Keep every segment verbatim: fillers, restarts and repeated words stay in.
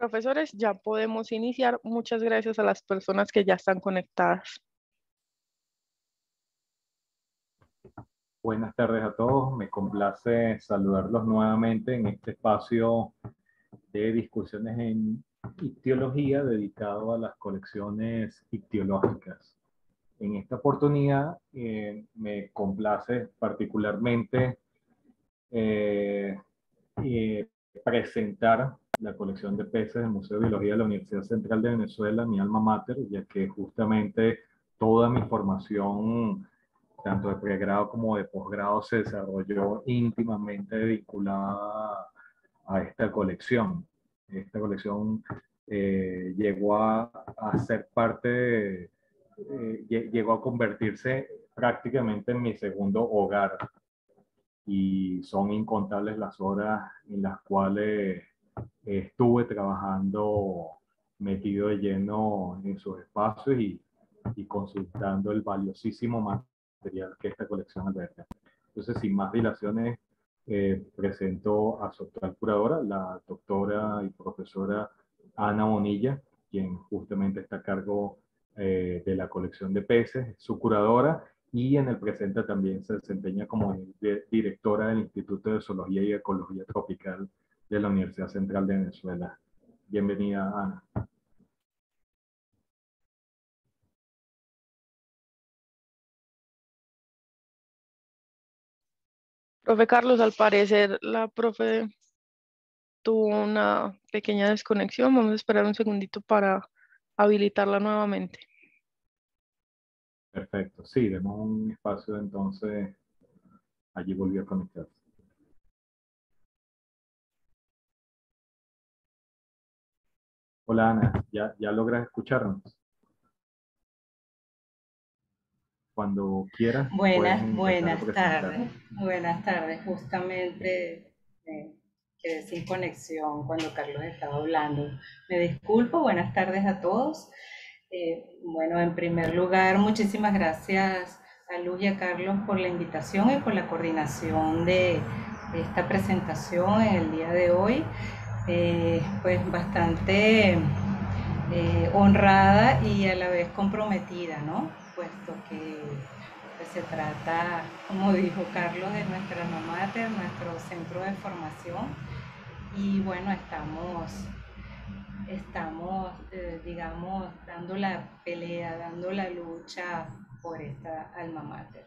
Profesores, ya podemos iniciar. Muchas gracias a las personas que ya están conectadas. Buenas tardes a todos. Me complace saludarlos nuevamente en este espacio de discusiones en ictiología dedicado a las colecciones ictiológicas. En esta oportunidad eh, me complace particularmente eh, eh, presentar la colección de peces del Museo de Biología de la Universidad Central de Venezuela, mi alma mater, ya que justamente toda mi formación, tanto de pregrado como de posgrado, se desarrolló íntimamente vinculada a esta colección. Esta colección eh, llegó a, a ser parte, de, eh, llegó a convertirse prácticamente en mi segundo hogar. Y son incontables las horas en las cuales estuve trabajando metido de lleno en sus espacios y, y consultando el valiosísimo material que esta colección alberga. Entonces, sin más dilaciones, eh, presento a su actual curadora, la doctora y profesora Ana Bonilla, quien justamente está a cargo eh, de la colección de peces, su curadora, y en el presente también se desempeña como de, directora del Instituto de Zoología y Ecología Tropical de la Universidad Central de Venezuela. Bienvenida, Ana. Profe Carlos, al parecer la profe tuvo una pequeña desconexión. Vamos a esperar un segundito para habilitarla nuevamente. Perfecto, sí, demos un espacio entonces. Allí volvió a conectarse. Hola Ana, ¿ya, ya logras escucharnos? Cuando quieras. Buenas, buenas tardes. Buenas tardes, justamente eh, quedé sin conexión cuando Carlos estaba hablando. Me disculpo, buenas tardes a todos. Eh, bueno, en primer lugar, muchísimas gracias a Luz y a Carlos por la invitación y por la coordinación de esta presentación en el día de hoy. Eh, pues bastante eh, honrada y a la vez comprometida, ¿no? Puesto que pues, se trata, como dijo Carlos, de nuestra alma mater, nuestro centro de formación, y bueno, estamos, estamos eh, digamos, dando la pelea, dando la lucha por esta alma mater.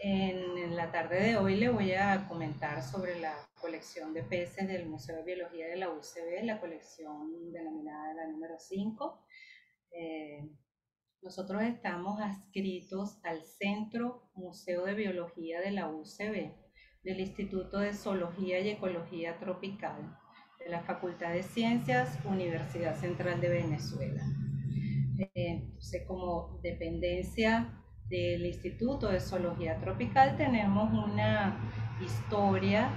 En la tarde de hoy le voy a comentar sobre la colección de peces del Museo de Biología de la U C B, la colección denominada la número cinco. Eh, nosotros estamos adscritos al Centro Museo de Biología de la U C B, del Instituto de Zoología y Ecología Tropical, de la Facultad de Ciencias, Universidad Central de Venezuela. Eh, entonces, como dependencia del Instituto de Zoología Tropical tenemos una historia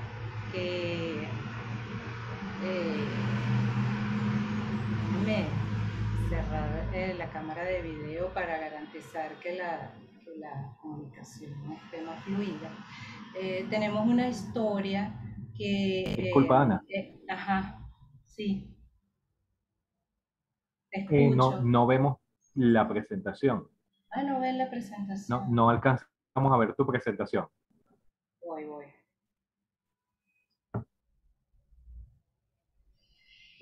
que eh, me cerrar eh, la cámara de video para garantizar que la, que la comunicación esté más fluida. Eh, tenemos una historia que... Disculpa, eh, Ana. Eh, ajá, sí. Eh, no, no vemos la presentación. Ah, no ven la presentación. No, no alcanzamos a ver tu presentación. Voy, voy.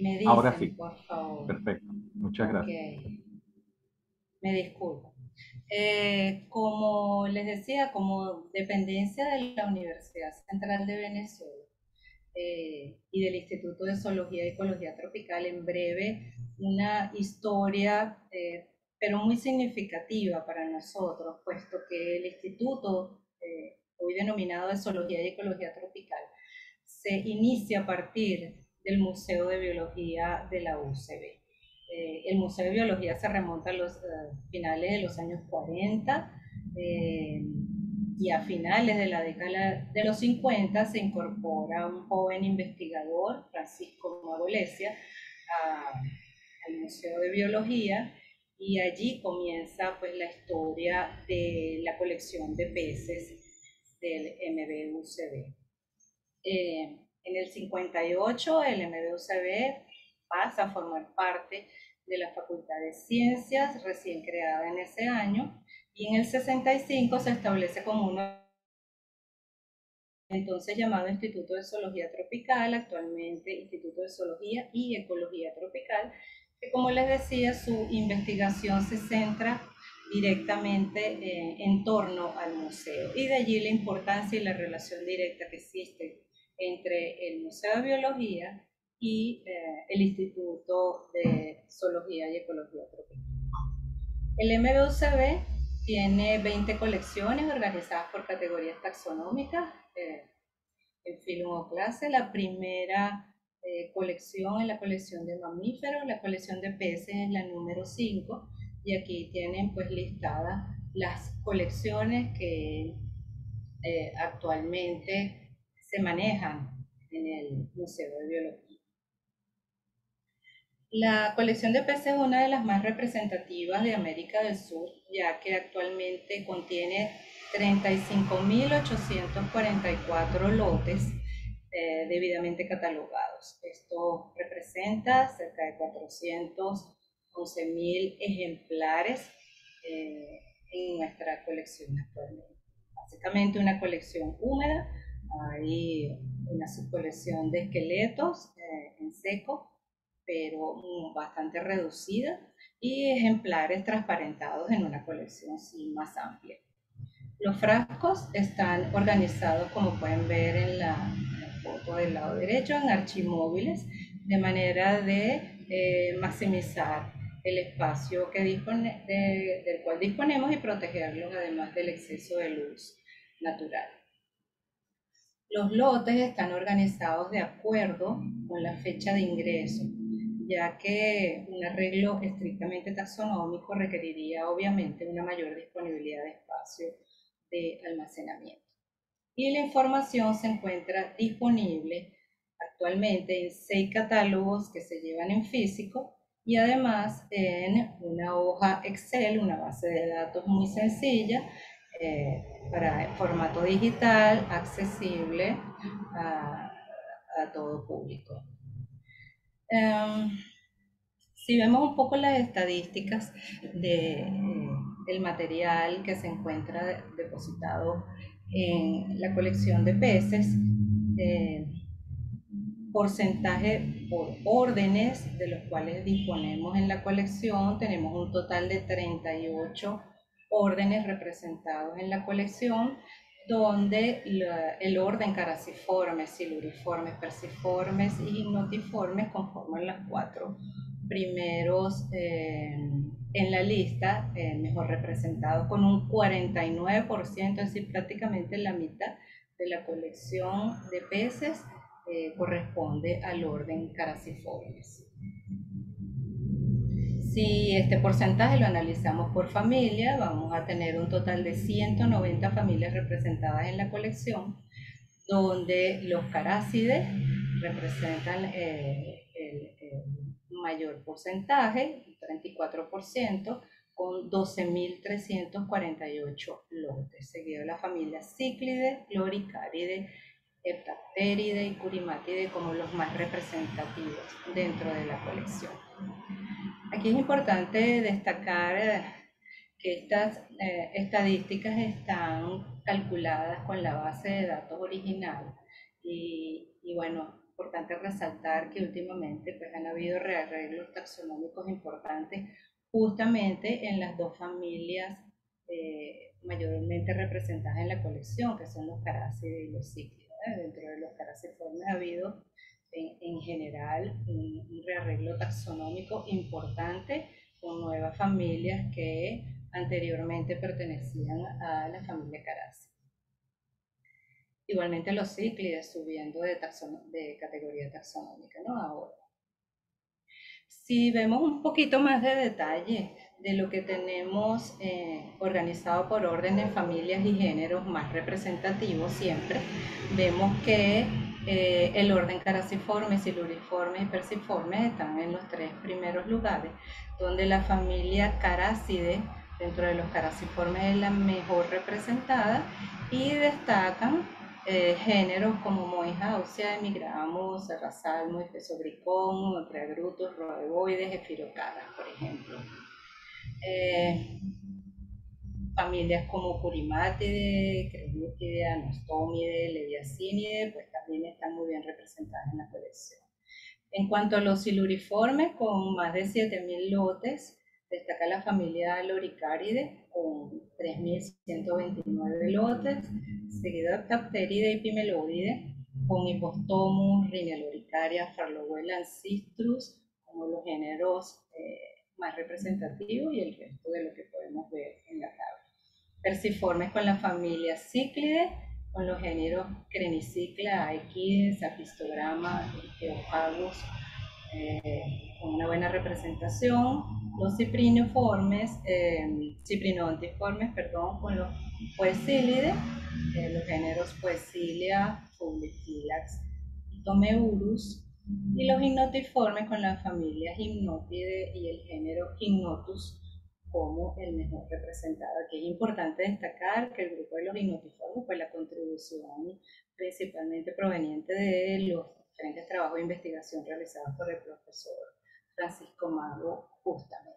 Me dicen, ahora sí, por favor. Perfecto, muchas gracias. Okay. Me disculpo. Eh, como les decía, como dependencia de la Universidad Central de Venezuela eh, y del Instituto de Zoología y Ecología Tropical, en breve, una historia eh, pero muy significativa para nosotros, puesto que el Instituto, eh, hoy denominado de Zoología y Ecología Tropical, se inicia a partir del Museo de Biología de la U C B. Eh, el Museo de Biología se remonta a los uh, finales de los años cuarenta eh, y a finales de la década de los cincuenta se incorpora un joven investigador, Francisco Mago Leccia, al Museo de Biología, y allí comienza pues la historia de la colección de peces del M B U C B. Eh, en el cincuenta y ocho el M B U C B pasa a formar parte de la Facultad de Ciencias, recién creada en ese año, y en el sesenta y cinco se establece como uno entonces llamado Instituto de Zoología Tropical, actualmente Instituto de Zoología y Ecología Tropical, que como les decía, su investigación se centra directamente eh, en torno al museo, y de allí la importancia y la relación directa que existe entre el Museo de Biología y eh, el Instituto de Zoología y Ecología Tropical. El M B U C B tiene veinte colecciones organizadas por categorías taxonómicas, eh, en filo o clase. La primera eh, colección es la colección de mamíferos, la colección de peces es la número cinco, y aquí tienen pues listadas las colecciones que eh, actualmente se manejan en el Museo de Biología. La colección de peces es una de las más representativas de América del Sur, ya que actualmente contiene treinta y cinco mil ochocientos cuarenta y cuatro lotes eh, debidamente catalogados. Esto representa cerca de cuatrocientos once mil ejemplares eh, en nuestra colección actualmente. Básicamente una colección húmeda, hay una subcolección de esqueletos eh, en seco, pero bastante reducida, y ejemplares transparentados en una colección sí, más amplia. Los frascos están organizados, como pueden ver en la, en la foto del lado derecho, en archimóviles, de manera de eh, maximizar el espacio que dispone, de, del cual disponemos, y protegerlos además del exceso de luz natural. Los lotes están organizados de acuerdo con la fecha de ingreso, ya que un arreglo estrictamente taxonómico requeriría obviamente una mayor disponibilidad de espacio de almacenamiento. Y la información se encuentra disponible actualmente en seis catálogos que se llevan en físico, y además en una hoja Excel, una base de datos muy sencilla, eh, para el formato digital, accesible a, a todo público. Um, si vemos un poco las estadísticas de, del material que se encuentra depositado en la colección de peces, eh, porcentaje por órdenes de los cuales disponemos en la colección, tenemos un total de treinta y ocho órdenes representados en la colección, donde la, el orden Caraciformes, Siluriformes, Perciformes y Gymnotiformes conforman los cuatro primeros eh, en la lista, eh, mejor representados con un cuarenta y nueve por ciento, es decir, prácticamente la mitad de la colección de peces eh, corresponde al orden Caraciformes. Si este porcentaje lo analizamos por familia, vamos a tener un total de ciento noventa familias representadas en la colección, donde los Caracidae representan eh, el, el mayor porcentaje, treinta y cuatro por ciento, con doce mil trescientos cuarenta y ocho lotes, seguido de las familias Cichlidae, Loricariidae, Heptaperidae y Curimatidae como los más representativos dentro de la colección. Aquí es importante destacar que estas eh, estadísticas están calculadas con la base de datos original, y, y bueno, importante resaltar que últimamente pues, han habido rearreglos taxonómicos importantes justamente en las dos familias eh, mayormente representadas en la colección, que son los Caracidae y los Cichlidae. Dentro de los Caraciformes ha habido En, en general un, un rearreglo taxonómico importante con nuevas familias que anteriormente pertenecían a la familia Caracidae. Igualmente los Cichlidae subiendo de, de categoría taxonómica, ¿no? Ahora, si vemos un poquito más de detalle de lo que tenemos eh, organizado por orden de familias y géneros más representativos siempre, vemos que Eh, el orden Caraciformes, Siluriformes y Perciformes están en los tres primeros lugares, donde la familia Caracidae, dentro de los Caraciformes, es la mejor representada, y destacan eh, géneros como moija ósea, Emigramos, Arrasalmo, Ifesobricón, Macreagrutus, Roeboides, Efirocaras, por ejemplo. Eh, familias como Curimatidae, Cremutidae, Anastomide, Leviacinidae, pues también están muy bien representadas en la colección. En cuanto a los siluriformes, con más de siete mil lotes, destaca la familia Loricariidae con tres mil ciento veintinueve lotes, seguido de Tapteridae y Pimelodidae, con Hypostomus, Rhineloricaria, Farlowella, Ancistrus, como los géneros eh, más representativos, y el resto de lo que podemos ver en la tabla. Perciformes con la familia Cichlidae, con los géneros Crenicicla, Aequides, Apistograma, Teofagus, eh, con una buena representación. Los cipriniformes, eh, ciprinontiformes, perdón, con los Poecilidae, eh, los géneros Poecilia, Publicilax, Tomeurus, y los Gymnotiformes con la familia Gymnotidae y el género Gymnotus, como el mejor representado. Aquí es importante destacar que el grupo de los Gymnotiformes, pues la contribución principalmente proveniente de los diferentes trabajos de investigación realizados por el profesor Francisco Mago, justamente.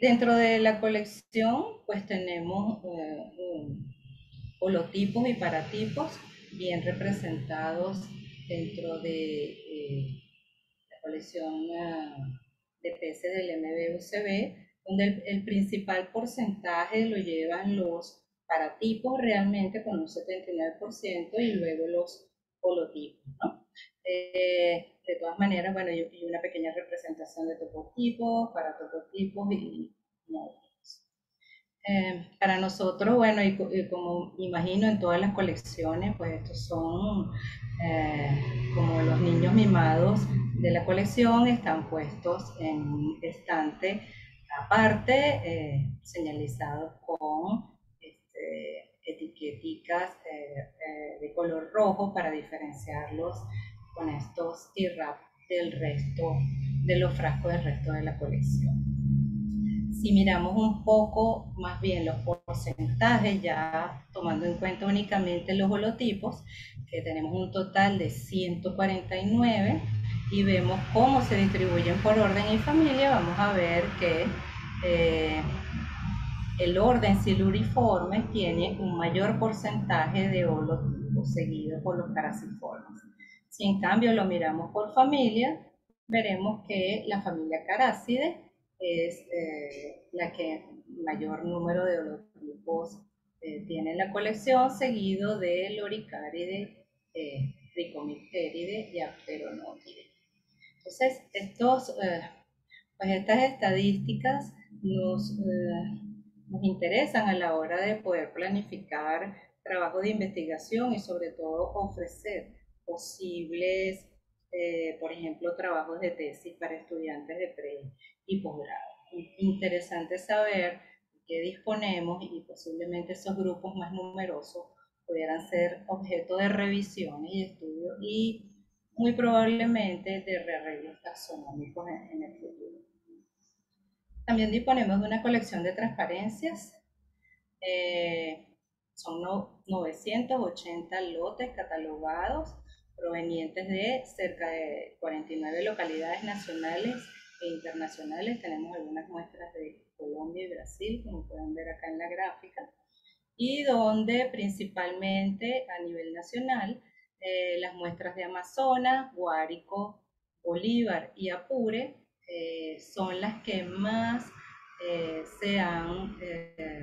Dentro de la colección, pues tenemos eh, un, holotipos y paratipos bien representados dentro de eh, colección de peces del M B U C B, donde el, el principal porcentaje lo llevan los paratipos realmente con un setenta y nueve por ciento y luego los holotipos, ¿no? Eh, de todas maneras, bueno, yo hice una pequeña representación de topotipos, paratopotipos y módulos. Eh, para nosotros, bueno, y, y como imagino en todas las colecciones, pues estos son eh, como los niños mimados de la colección, están puestos en un estante aparte, eh, señalizados con este, etiqueticas eh, eh, de color rojo para diferenciarlos con estos T-Rap del resto, de los frascos del resto de la colección. Si miramos un poco más bien los porcentajes, ya tomando en cuenta únicamente los holotipos, que tenemos un total de ciento cuarenta y nueve, y vemos cómo se distribuyen por orden y familia, vamos a ver que eh, el orden siluriformes tiene un mayor porcentaje de holotipos, seguido por los caraciformes. Si en cambio lo miramos por familia, veremos que la familia Caracidae es eh, la que mayor número de holotipos eh, tiene en la colección, seguido de Loricariidae, eh, Tricomipteridae y Apteronoidae. Entonces, estos, eh, pues estas estadísticas nos, eh, nos interesan a la hora de poder planificar trabajo de investigación y sobre todo ofrecer posibles, eh, por ejemplo, trabajos de tesis para estudiantes de pre y posgrado. Interesante saber qué disponemos y posiblemente esos grupos más numerosos pudieran ser objeto de revisiones y estudios y muy probablemente de rearreglos taxonómicos en, en el futuro. También disponemos de una colección de transparencias, eh, son no, novecientos ochenta lotes catalogados, provenientes de cerca de cuarenta y nueve localidades nacionales e internacionales. Tenemos algunas muestras de Colombia y Brasil, como pueden ver acá en la gráfica, y donde principalmente a nivel nacional, Eh, las muestras de Amazonas, Guárico, Bolívar y Apure eh, son las que más eh, se han eh,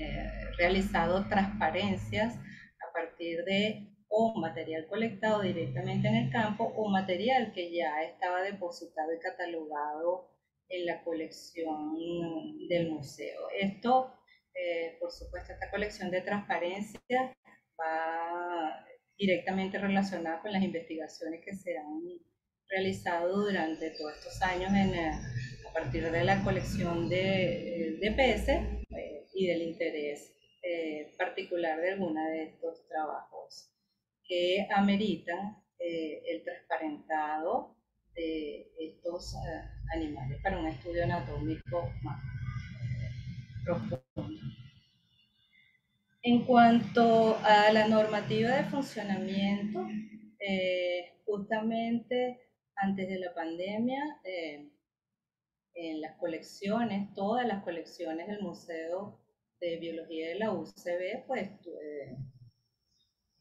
eh, realizado transparencias a partir de o material colectado directamente en el campo o material que ya estaba depositado y catalogado en la colección del museo. Esto, eh, por supuesto, esta colección de transparencias va directamente relacionada con las investigaciones que se han realizado durante todos estos años en, a partir de la colección de, de peces eh, y del interés eh, particular de alguna de estos trabajos que ameritan eh, el transparentado de estos eh, animales para un estudio anatómico más profundo. En cuanto a la normativa de funcionamiento, eh, justamente antes de la pandemia, eh, en las colecciones, todas las colecciones del Museo de Biología de la U C B, pues eh,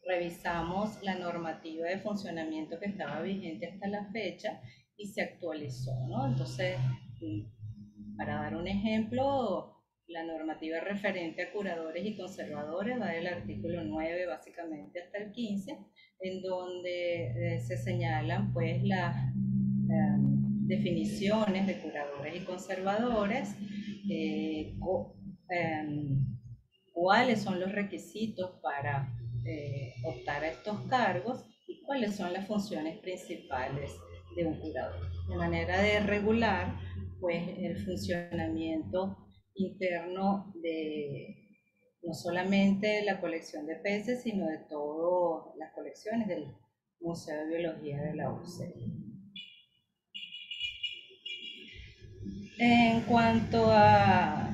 revisamos la normativa de funcionamiento que estaba vigente hasta la fecha y se actualizó, ¿no? Entonces, para dar un ejemplo, la normativa referente a curadores y conservadores va del artículo nueve básicamente hasta el quince, en donde eh, se señalan pues las eh, definiciones de curadores y conservadores, eh, co, eh, cuáles son los requisitos para eh, optar a estos cargos y cuáles son las funciones principales de un curador, de manera de regular pues el funcionamiento interno de no solamente la colección de peces, sino de todas las colecciones del Museo de Biología de la U C B. En cuanto a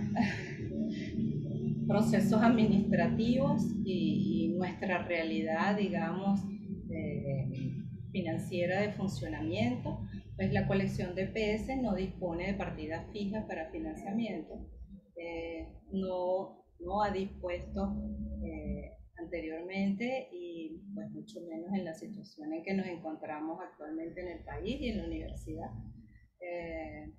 procesos administrativos y, y nuestra realidad, digamos, eh, financiera de funcionamiento, pues la colección de peces no dispone de partidas fijas para financiamiento. Eh, no, no ha dispuesto eh, anteriormente y pues mucho menos en la situación en que nos encontramos actualmente en el país y en la universidad. Eh,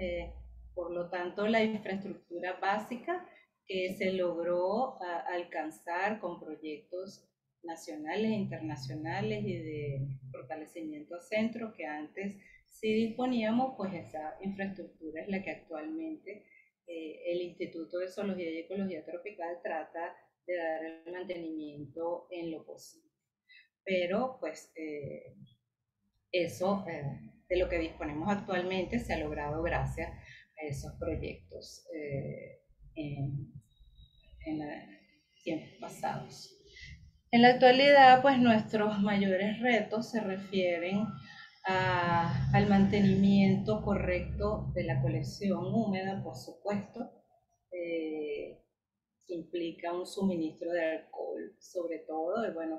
eh, por lo tanto, la infraestructura básica que se logró a, alcanzar con proyectos nacionales, internacionales y de fortalecimiento a centro que antes sí disponíamos, pues esa infraestructura es la que actualmente Eh, el Instituto de Zoología y Ecología Tropical trata de dar el mantenimiento en lo posible. Pero pues eh, eso eh, de lo que disponemos actualmente se ha logrado gracias a esos proyectos eh, en, en la, tiempos pasados. En la actualidad pues nuestros mayores retos se refieren A, al mantenimiento correcto de la colección húmeda, por supuesto, eh, que implica un suministro de alcohol, sobre todo, y bueno,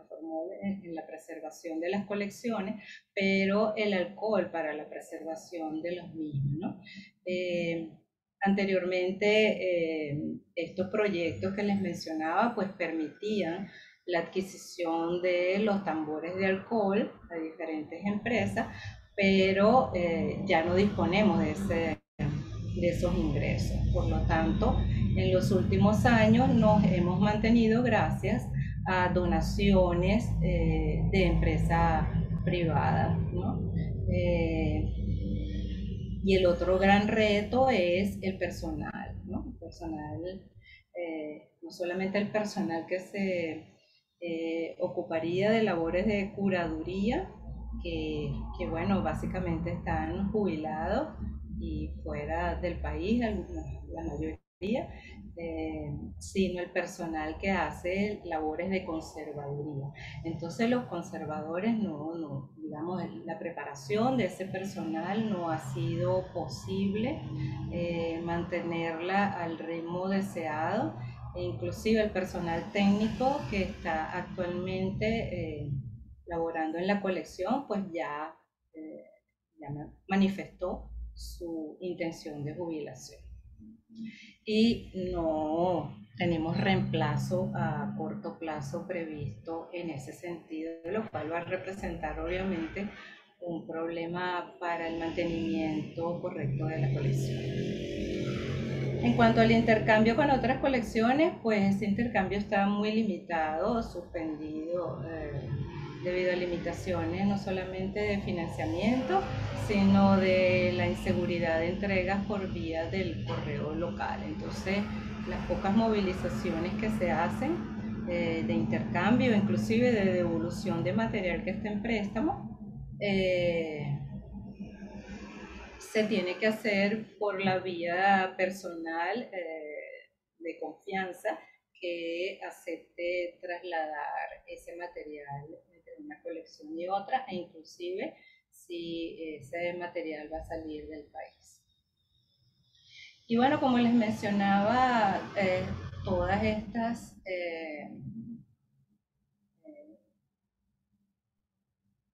en la preservación de las colecciones, pero el alcohol para la preservación de los mismos, ¿no? Eh, anteriormente, eh, estos proyectos que les mencionaba, pues permitían la adquisición de los tambores de alcohol a diferentes empresas, pero eh, ya no disponemos de, ese, de esos ingresos. Por lo tanto, en los últimos años nos hemos mantenido gracias a donaciones eh, de empresas privadas, ¿no? Eh, y el otro gran reto es el personal, ¿no? El personal, eh, no solamente el personal que se Eh, ocuparía de labores de curaduría, que, que bueno, básicamente están jubilados y fuera del país, la mayoría, eh, sino el personal que hace labores de conservaduría. Entonces los conservadores, no, no, digamos, la preparación de ese personal no ha sido posible eh, mantenerla al ritmo deseado. E inclusive el personal técnico que está actualmente eh, laborando en la colección, pues ya, eh, ya manifestó su intención de jubilación. Y no tenemos reemplazo a corto plazo previsto en ese sentido, lo cual va a representar obviamente un problema para el mantenimiento correcto de la colección. En cuanto al intercambio con otras colecciones, pues ese intercambio está muy limitado, suspendido, eh, debido a limitaciones no solamente de financiamiento, sino de la inseguridad de entregas por vía del correo local. Entonces, las pocas movilizaciones que se hacen eh, de intercambio, inclusive de devolución de material que está en préstamo, eh, se tiene que hacer por la vía personal eh, de confianza que acepte trasladar ese material entre una colección y otra, e inclusive si ese material va a salir del país. Y bueno, como les mencionaba, eh, todas estas eh, eh,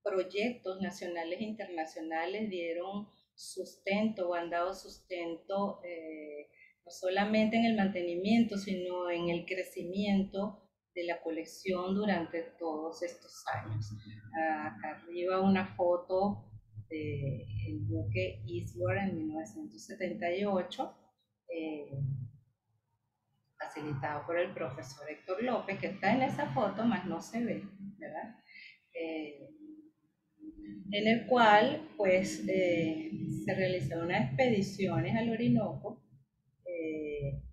proyectos nacionales e internacionales dieron sustento o han dado sustento eh, no solamente en el mantenimiento, sino en el crecimiento de la colección durante todos estos años. Acá arriba una foto del buque Eastward en mil novecientos setenta y ocho, eh, facilitado por el profesor Héctor López, que está en esa foto, más no se ve, ¿verdad? Eh, en el cual pues eh, se realizaron unas expediciones al Orinoco, eh,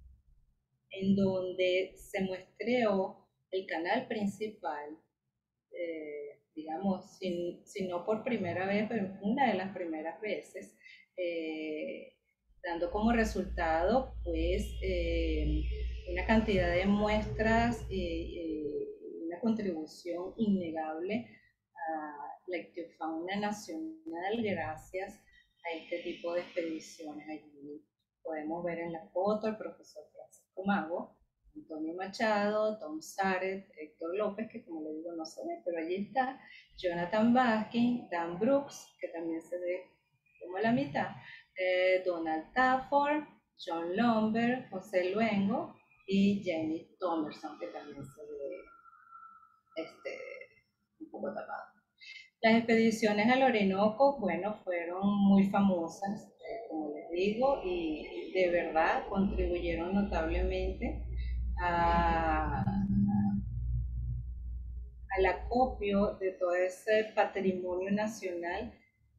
en donde se muestreó el canal principal, eh, digamos, si, si no por primera vez, pero una de las primeras veces, eh, dando como resultado pues eh, una cantidad de muestras y eh, una contribución innegable a la ictiofauna nacional gracias a este tipo de expediciones. Allí podemos ver en la foto al profesor Francisco Mago, Antonio Machado, Tom Saret, Héctor López, que como le digo no se ve, pero allí está, Jonathan Baskin, Dan Brooks, que también se ve como la mitad, eh, Donald Tafford, John Lomber, José Luengo y Jamie Thomerson, que también se ve este, un poco tapado. Las expediciones al Orinoco, bueno, fueron muy famosas, eh, como les digo, y de verdad contribuyeron notablemente A, al acopio de todo ese patrimonio nacional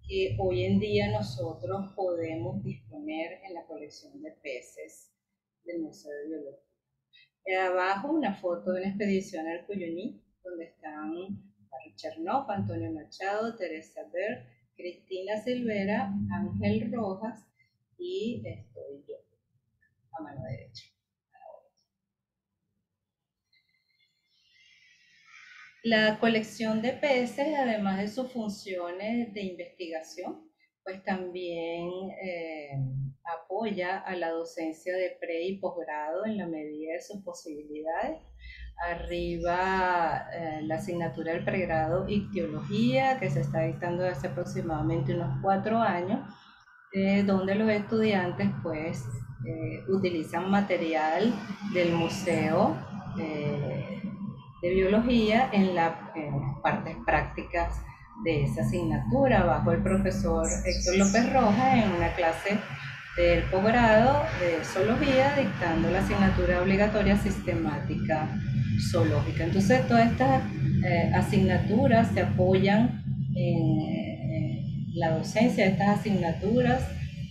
que hoy en día nosotros podemos disponer en la colección de peces del Museo de Biología. Y abajo una foto de una expedición al Cuyuní, donde están Barry Chernoff, Antonio Machado, Teresa Ver, Cristina Silvera, Ángel Rojas y estoy yo, a mano derecha. La colección de peces, además de sus funciones de investigación, pues también eh, apoya a la docencia de pre y posgrado en la medida de sus posibilidades. Arriba eh, la asignatura del pregrado Ictiología, que se está dictando hace aproximadamente unos cuatro años, eh, donde los estudiantes pues eh, utilizan material del museo eh, de biología en, la, en las partes prácticas de esa asignatura, bajo el profesor Héctor López Rojas, en una clase del posgrado de zoología, dictando la asignatura obligatoria sistemática zoológica. Entonces todas estas eh, asignaturas se apoyan en eh, la docencia de estas asignaturas,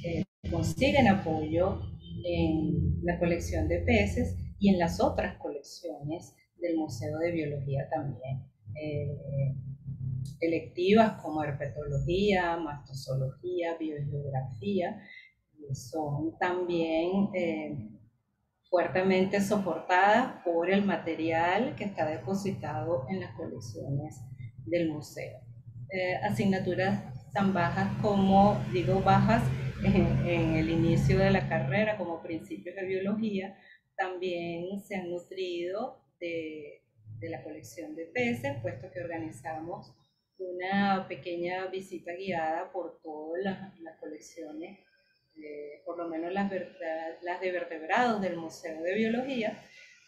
eh, consiguen apoyo en la colección de peces y en las otras colecciones del Museo de Biología también, eh, electivas como herpetología, mastozoología, biogeografía, son también eh, fuertemente soportadas por el material que está depositado en las colecciones del museo. Eh, asignaturas tan bajas como, digo bajas, en, en el inicio de la carrera, como principios de biología, también se han nutrido De, de la colección de peces, puesto que organizamos una pequeña visita guiada por todas las, las colecciones, eh, por lo menos las, las de vertebrados del Museo de Biología,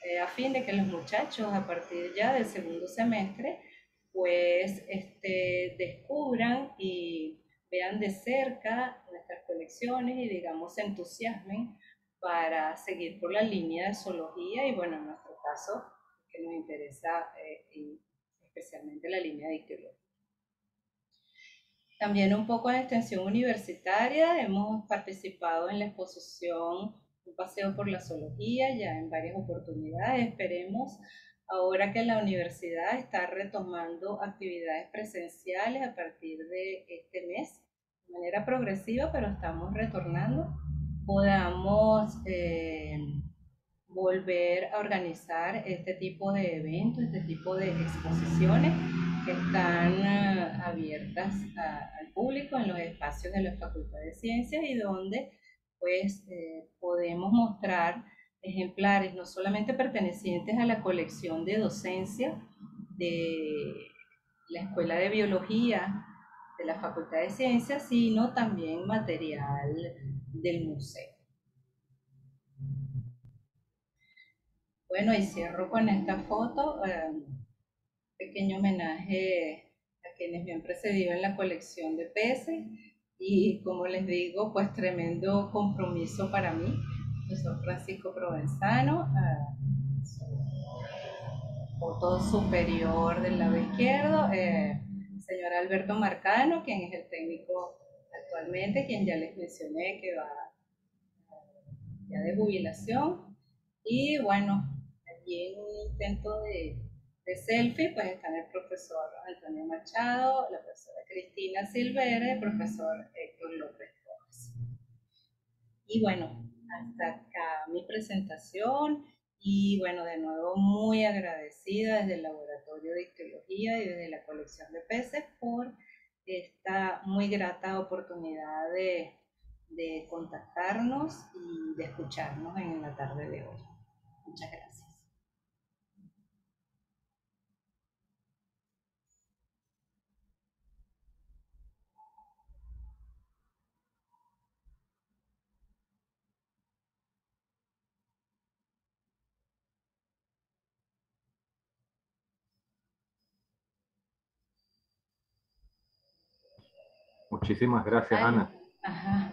eh, a fin de que los muchachos a partir ya del segundo semestre pues este, descubran y vean de cerca nuestras colecciones y digamos se entusiasmen para seguir por la línea de zoología y bueno, en nuestro caso que nos interesa eh, y especialmente la línea de ictiología. También un poco en extensión universitaria, hemos participado en la exposición Un paseo por la zoología ya en varias oportunidades. Esperemos ahora que la universidad está retomando actividades presenciales a partir de este mes, de manera progresiva, pero estamos retornando, podamos eh, volver a organizar este tipo de eventos, este tipo de exposiciones que están uh, abiertas a, al público en los espacios de la Facultad de Ciencias y donde pues eh, podemos mostrar ejemplares no solamente pertenecientes a la colección de docencia de la Escuela de Biología de la Facultad de Ciencias, sino también material del museo. Bueno, y cierro con esta foto, eh, un pequeño homenaje a quienes me han precedido en la colección de peces y, como les digo, pues tremendo compromiso para mí, profesor Francisco Provenzano, eh, foto superior del lado izquierdo, eh, señor Alberto Marcano, quien es el técnico actualmente, quien ya les mencioné que va ya de jubilación, y bueno, aquí en un intento de, de selfie, pues están el profesor Antonio Machado, la profesora Cristina Silvera y el profesor Héctor López Torres. Y bueno, hasta acá mi presentación, y bueno, de nuevo muy agradecida desde el Laboratorio de Ictiología y desde la colección de peces por esta muy grata oportunidad de, de contactarnos y de escucharnos en la tarde de hoy. Muchas gracias. Muchísimas gracias, Ay, Ana. Ajá.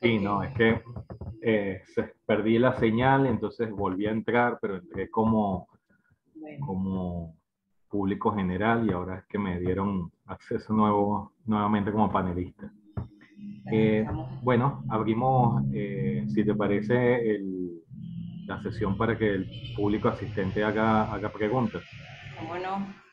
Sí, okay. No, es que eh, perdí la señal, entonces volví a entrar, pero entré como, bueno. como público general y ahora es que me dieron acceso nuevo, nuevamente como panelista. Eh, bueno, abrimos, eh, si te parece, el, la sesión para que el público asistente haga, haga preguntas. ¿Cómo no?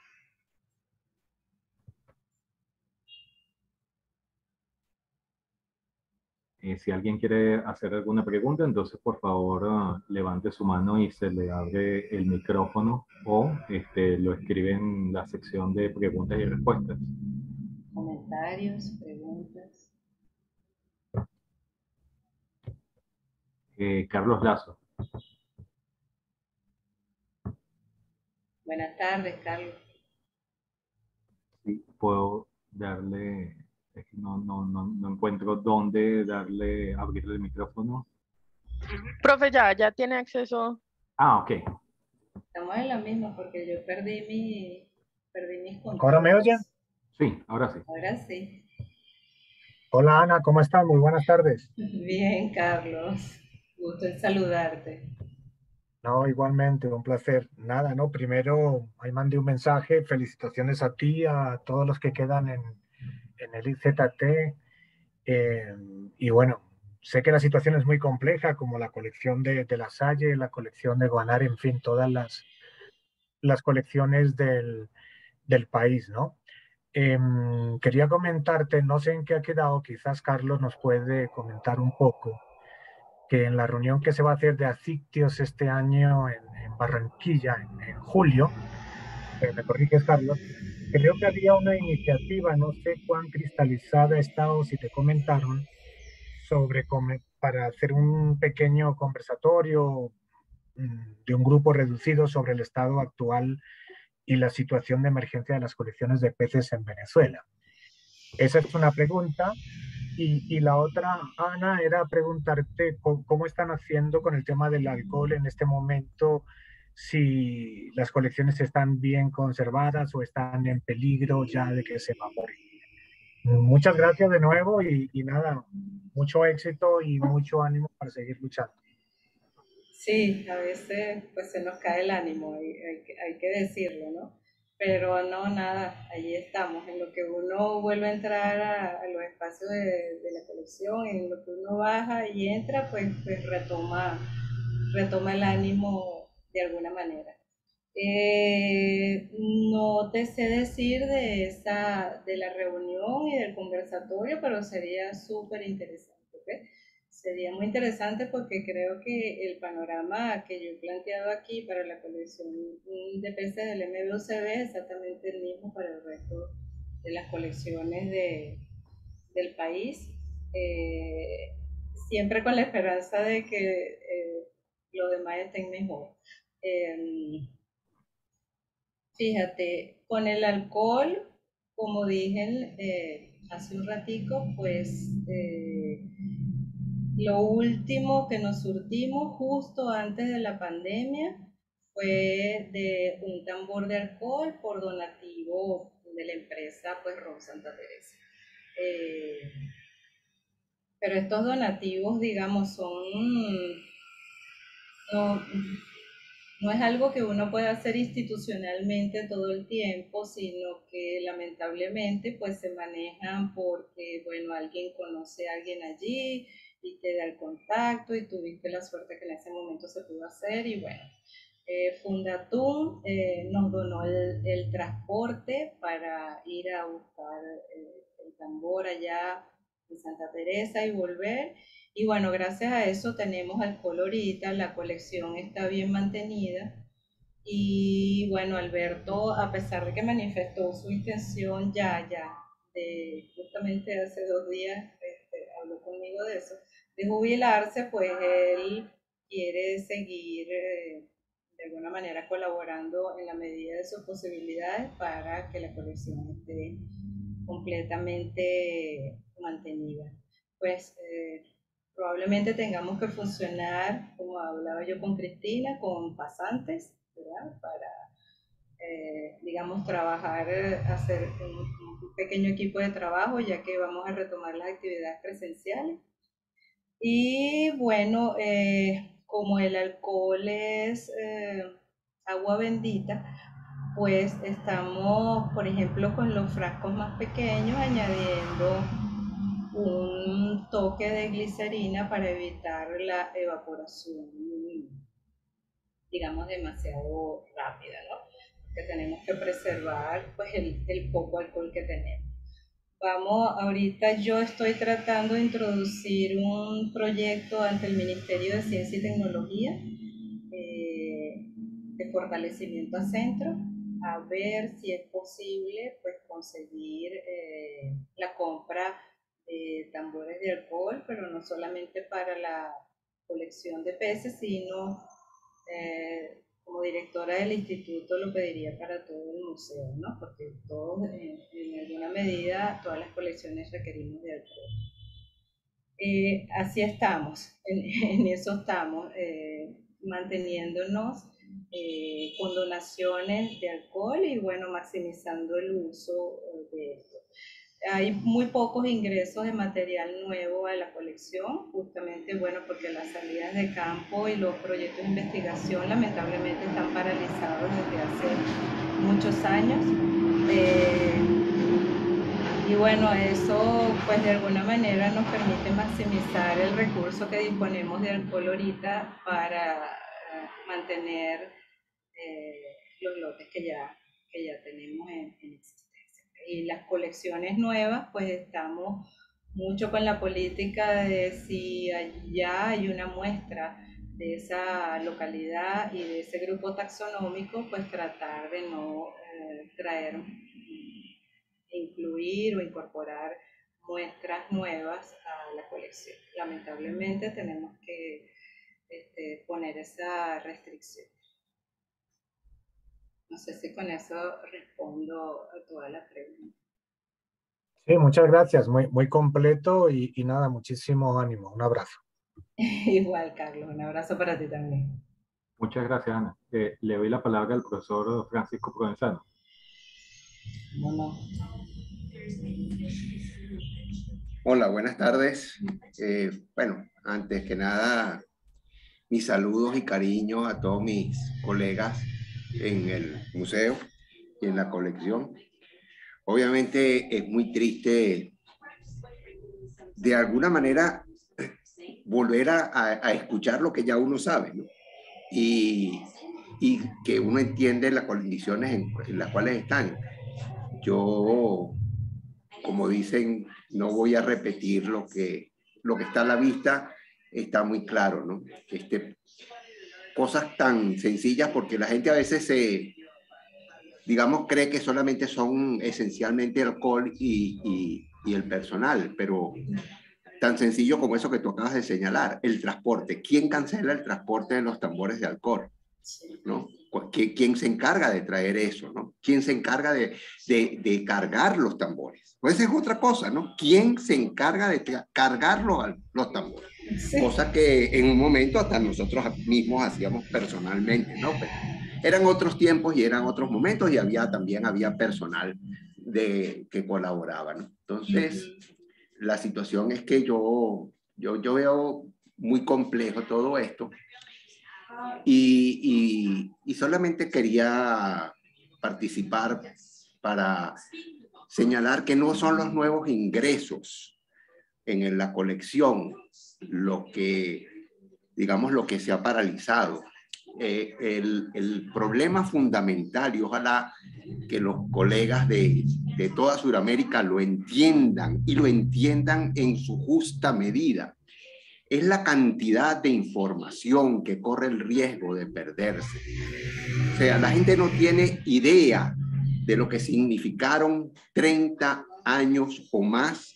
Eh, si alguien quiere hacer alguna pregunta, entonces por favor uh, levante su mano y se le abre el micrófono o este, lo escribe en la sección de preguntas y respuestas. Comentarios, preguntas. Eh, Carlos Lazo. Buenas tardes, Carlos. Sí, puedo darle... Es que no, no, no, no encuentro dónde darle, abrirle el micrófono. Profe, ya, ya tiene acceso. Ah, ok. Estamos en la misma porque yo perdí mi, perdí mis contactos. ¿Ahora me oyen? Sí, ahora sí. Ahora sí. Hola, Ana, ¿cómo estás? Muy buenas tardes. Bien, Carlos. Gusto en saludarte. No, igualmente, un placer. Nada, no, primero, ahí mandé un mensaje. Felicitaciones a ti, a todos los que quedan en... en el I Z T, eh, y bueno, sé que la situación es muy compleja, como la colección de, de La Salle, la colección de Guanare, en fin, todas las, las colecciones del, del país, ¿no? Eh, quería comentarte, no sé en qué ha quedado, quizás Carlos nos puede comentar un poco, que en la reunión que se va a hacer de ACICTIOS este año en, en Barranquilla, en, en julio, eh, me corriges, Carlos, creo que había una iniciativa, no sé cuán cristalizada está o si te comentaron, sobre para hacer un pequeño conversatorio de un grupo reducido sobre el estado actual y la situación de emergencia de las colecciones de peces en Venezuela. Esa es una pregunta. Y, y la otra, Ana, era preguntarte cómo, cómo están haciendo con el tema del alcohol en este momento, si las colecciones están bien conservadas o están en peligro ya de que se evaporen. Muchas gracias de nuevo y, y nada, mucho éxito y mucho ánimo para seguir luchando. Sí, a veces pues se nos cae el ánimo, hay, hay, hay que decirlo, ¿no? Pero no, nada, allí estamos, en lo que uno vuelve a entrar a, a los espacios de, de la colección, en lo que uno baja y entra, pues, pues retoma, retoma el ánimo de alguna manera. Eh, no te sé decir de, esa, de la reunión y del conversatorio, pero sería súper interesante, ¿okay? Sería muy interesante porque creo que el panorama que yo he planteado aquí para la colección de peces del M B O C B es exactamente el mismo para el resto de las colecciones de, del país. Eh, siempre con la esperanza de que eh, los demás estén mejor. Eh, fíjate, con el alcohol, como dije eh, hace un ratico, pues eh, lo último que nos surtimos justo antes de la pandemia fue de un tambor de alcohol por donativo de la empresa pues Ron Santa Teresa. Eh, pero estos donativos, digamos, son no, no es algo que uno pueda hacer institucionalmente todo el tiempo, sino que lamentablemente pues se manejan porque, bueno, alguien conoce a alguien allí y te da el contacto y tuviste la suerte que en ese momento se pudo hacer y bueno. Eh, Fundatún eh, nos donó el, el transporte para ir a buscar eh, el tambor allá en Santa Teresa y volver. Y bueno, gracias a eso tenemos alcohol ahorita, la colección está bien mantenida. Y bueno, Alberto, a pesar de que manifestó su intención ya, ya, de, justamente hace dos días este, habló conmigo de eso, de jubilarse, pues él quiere seguir... Eh, de alguna manera colaborando en la medida de sus posibilidades para que la colección esté completamente mantenida. Pues eh, probablemente tengamos que funcionar, como hablaba yo con Cristina, con pasantes, ¿verdad? Para, eh, digamos, trabajar, hacer un, un pequeño equipo de trabajo, ya que vamos a retomar las actividades presenciales. Y bueno... Eh, como el alcohol es eh, agua bendita, pues estamos, por ejemplo, con los frascos más pequeños añadiendo un toque de glicerina para evitar la evaporación, digamos, demasiado rápida, ¿no? Porque tenemos que preservar pues, el, el poco alcohol que tenemos. Vamos, ahorita yo estoy tratando de introducir un proyecto ante el Ministerio de Ciencia y Tecnología eh, de fortalecimiento a centro, a ver si es posible pues, conseguir eh, la compra de tambores de alcohol, pero no solamente para la colección de peces, sino eh, como directora del instituto lo pediría para todo el museo, ¿no? Porque todos, en, en alguna medida, todas las colecciones requerimos de alcohol. Eh, así estamos, en, en eso estamos, eh, manteniéndonos eh, con donaciones de alcohol y, bueno, maximizando el uso de esto. Hay muy pocos ingresos de material nuevo a la colección, justamente bueno porque las salidas de campo y los proyectos de investigación lamentablemente están paralizados desde hace muchos años. Eh, y bueno, eso pues de alguna manera nos permite maximizar el recurso que disponemos de alcohol ahorita para mantener eh, los lotes que ya, que ya tenemos en, en existencia. Y las colecciones nuevas, pues estamos mucho con la política de si allá hay una muestra de esa localidad y de ese grupo taxonómico, pues tratar de no eh, traer, incluir o incorporar muestras nuevas a la colección. Lamentablemente tenemos que este, poner esa restricción. No sé si con eso respondo a todas las preguntas. Sí, muchas gracias. Muy, muy completo y, y nada, muchísimo ánimo. Un abrazo. Igual, Carlos. Un abrazo para ti también. Muchas gracias, Ana. Eh, le doy la palabra al profesor Francisco Provenzano. Hola. Hola, buenas tardes. Eh, bueno, antes que nada, mis saludos y cariño a todos mis colegas en el museo y en la colección. Obviamente es muy triste de alguna manera volver a, a, a escuchar lo que ya uno sabe, ¿no? y, y que uno entiende las condiciones en, en las cuales están. Yo, como dicen, no voy a repetir lo que, lo que está a la vista, está muy claro, ¿no? Este, cosas tan sencillas, porque la gente a veces se, digamos, cree que solamente son esencialmente alcohol y, y, y el personal, pero tan sencillo como eso que tú acabas de señalar, el transporte. ¿Quién cancela el transporte de los tambores de alcohol? ¿No? ¿Quién se encarga de traer eso? ¿No? ¿Quién se encarga de, de, de cargar los tambores? Pues es otra cosa, ¿no? ¿Quién se encarga de cargar los, los tambores? Sí. Cosa que en un momento hasta nosotros mismos hacíamos personalmente, ¿no? Pero eran otros tiempos y eran otros momentos y había, también había personal de, que colaboraba, ¿no? Entonces, uh-huh. la situación es que yo, yo, yo veo muy complejo todo esto. Y, y, y solamente quería participar para señalar que no son los nuevos ingresos en la colección lo que, digamos, lo que se ha paralizado. Eh, el, el problema fundamental, y ojalá que los colegas de, de toda Sudamérica lo entiendan, y lo entiendan en su justa medida, es la cantidad de información que corre el riesgo de perderse. O sea, la gente no tiene idea de lo que significaron treinta años o más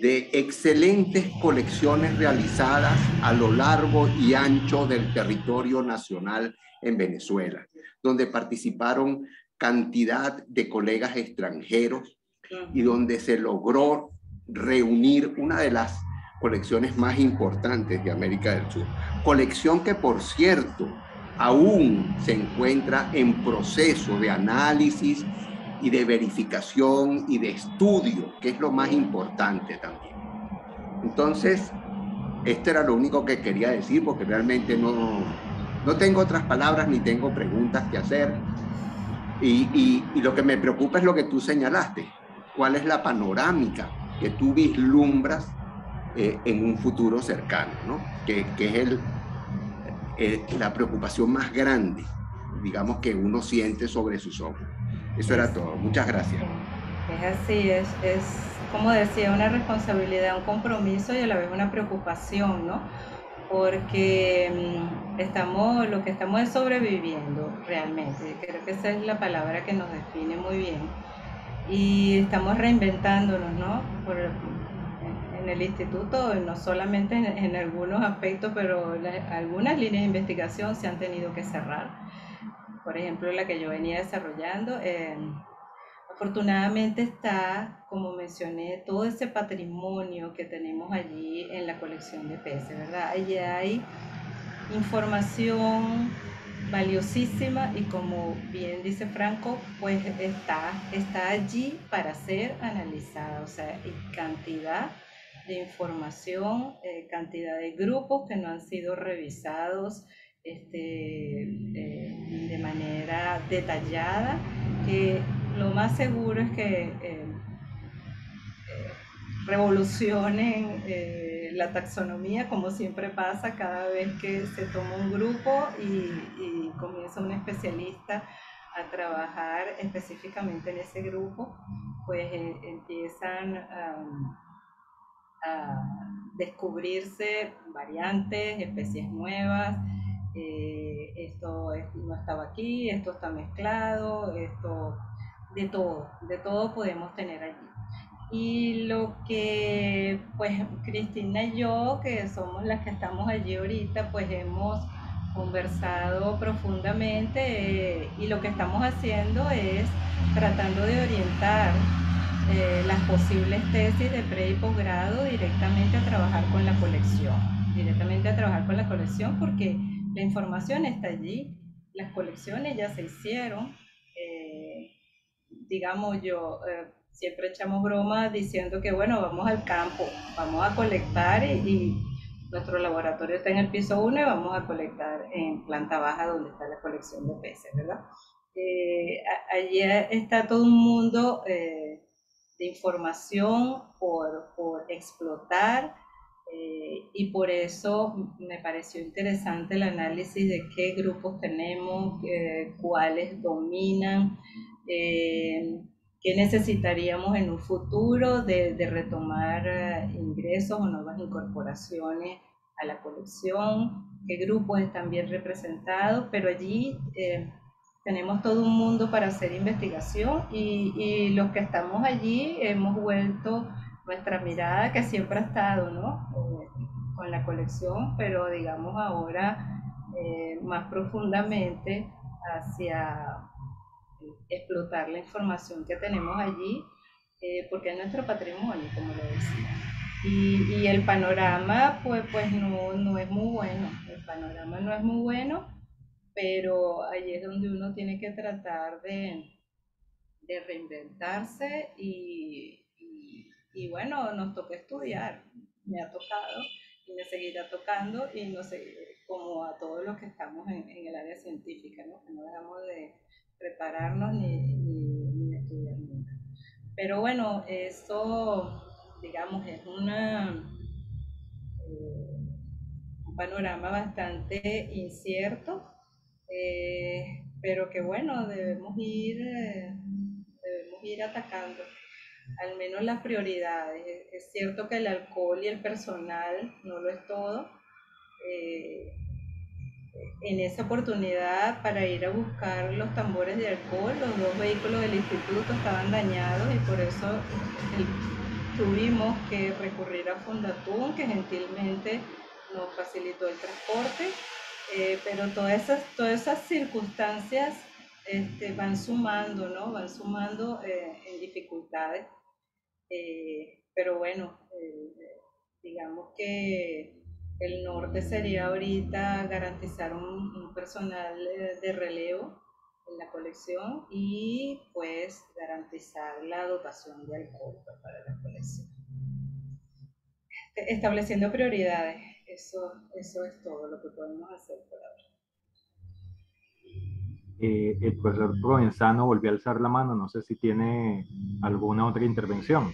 de excelentes colecciones realizadas a lo largo y ancho del territorio nacional en Venezuela, donde participaron cantidad de colegas extranjeros y donde se logró reunir una de las colecciones más importantes de América del Sur. Colección que, por cierto, aún se encuentra en proceso de análisis y de verificación y de estudio, que es lo más importante también. Entonces, esto era lo único que quería decir, porque realmente no, no tengo otras palabras ni tengo preguntas que hacer. Y, y, y lo que me preocupa es lo que tú señalaste. ¿Cuál es la panorámica que tú vislumbras Eh, en un futuro cercano, ¿no? que, que es el, eh, la preocupación más grande, digamos, que uno siente sobre sus ojos? Eso era todo, muchas gracias. Es así, es, es como decía, una responsabilidad, un compromiso y a la vez una preocupación, ¿no? Porque estamos, lo que estamos es sobreviviendo realmente, creo que esa es la palabra que nos define muy bien, y estamos reinventándonos, ¿no? Por, en el instituto, no solamente en, en algunos aspectos, pero la, algunas líneas de investigación se han tenido que cerrar. Por ejemplo, la que yo venía desarrollando, eh, afortunadamente está, como mencioné, todo ese patrimonio que tenemos allí en la colección de peces, ¿verdad? Allí hay información valiosísima y, como bien dice Franco, pues está, está allí para ser analizada, o sea, en cantidad de información, eh, cantidad de grupos que no han sido revisados este, eh, de manera detallada, que lo más seguro es que eh, eh, revolucionen eh, la taxonomía, como siempre pasa cada vez que se toma un grupo y, y comienza un especialista a trabajar específicamente en ese grupo, pues eh, empiezan a... Um, a descubrirse variantes, especies nuevas, eh, esto es, no estaba aquí, esto está mezclado, esto, de todo, de todo podemos tener allí. Y lo que, pues, Cristina y yo, que somos las que estamos allí ahorita, pues hemos conversado profundamente eh, y lo que estamos haciendo es tratando de orientar Eh, las posibles tesis de pre y posgrado directamente a trabajar con la colección, directamente a trabajar con la colección porque la información está allí, las colecciones ya se hicieron, eh, digamos yo, eh, siempre echamos broma diciendo que bueno, vamos al campo, vamos a colectar y, y nuestro laboratorio está en el piso uno y vamos a colectar en planta baja donde está la colección de peces, ¿verdad? Eh, a, allí está todo un mundo eh, de información por, por explotar eh, y por eso me pareció interesante el análisis de qué grupos tenemos, eh, cuáles dominan, eh, qué necesitaríamos en un futuro de, de retomar eh, ingresos o nuevas incorporaciones a la colección, qué grupos están bien representados, pero allí eh, tenemos todo un mundo para hacer investigación y, y los que estamos allí hemos vuelto nuestra mirada que siempre ha estado, ¿no?, eh, con la colección, pero digamos ahora eh, más profundamente hacia explotar la información que tenemos allí, eh, porque es nuestro patrimonio, como lo decía. Y, y el panorama, pues, pues no, no es muy bueno, el panorama no es muy bueno, pero ahí es donde uno tiene que tratar de, de reinventarse y, y, y bueno, nos toca estudiar, me ha tocado y me seguirá tocando, y no sé, como a todos los que estamos en, en el área científica, ¿no? Que no dejamos de prepararnos ni, ni, ni estudiar nunca. Pero bueno, eso, digamos, es una, eh, un panorama bastante incierto, eh, pero que bueno, debemos ir, eh, debemos ir atacando, al menos las prioridades. Es cierto que el alcohol y el personal no lo es todo. Eh, en esa oportunidad, para ir a buscar los tambores de alcohol, los dos vehículos del instituto estaban dañados y por eso eh, tuvimos que recurrir a Fundatún, que gentilmente nos facilitó el transporte, eh, pero todas esas, todas esas circunstancias este, van sumando, ¿no? Van sumando eh, en dificultades. Eh, pero bueno, eh, digamos que el norte sería ahorita garantizar un, un personal de relevo en la colección y pues garantizar la dotación de alcohol para la colección. Estableciendo prioridades, eso, eso es todo lo que podemos hacer por ahora. Eh, el profesor Provenzano volvió a alzar la mano, no sé si tiene alguna otra intervención.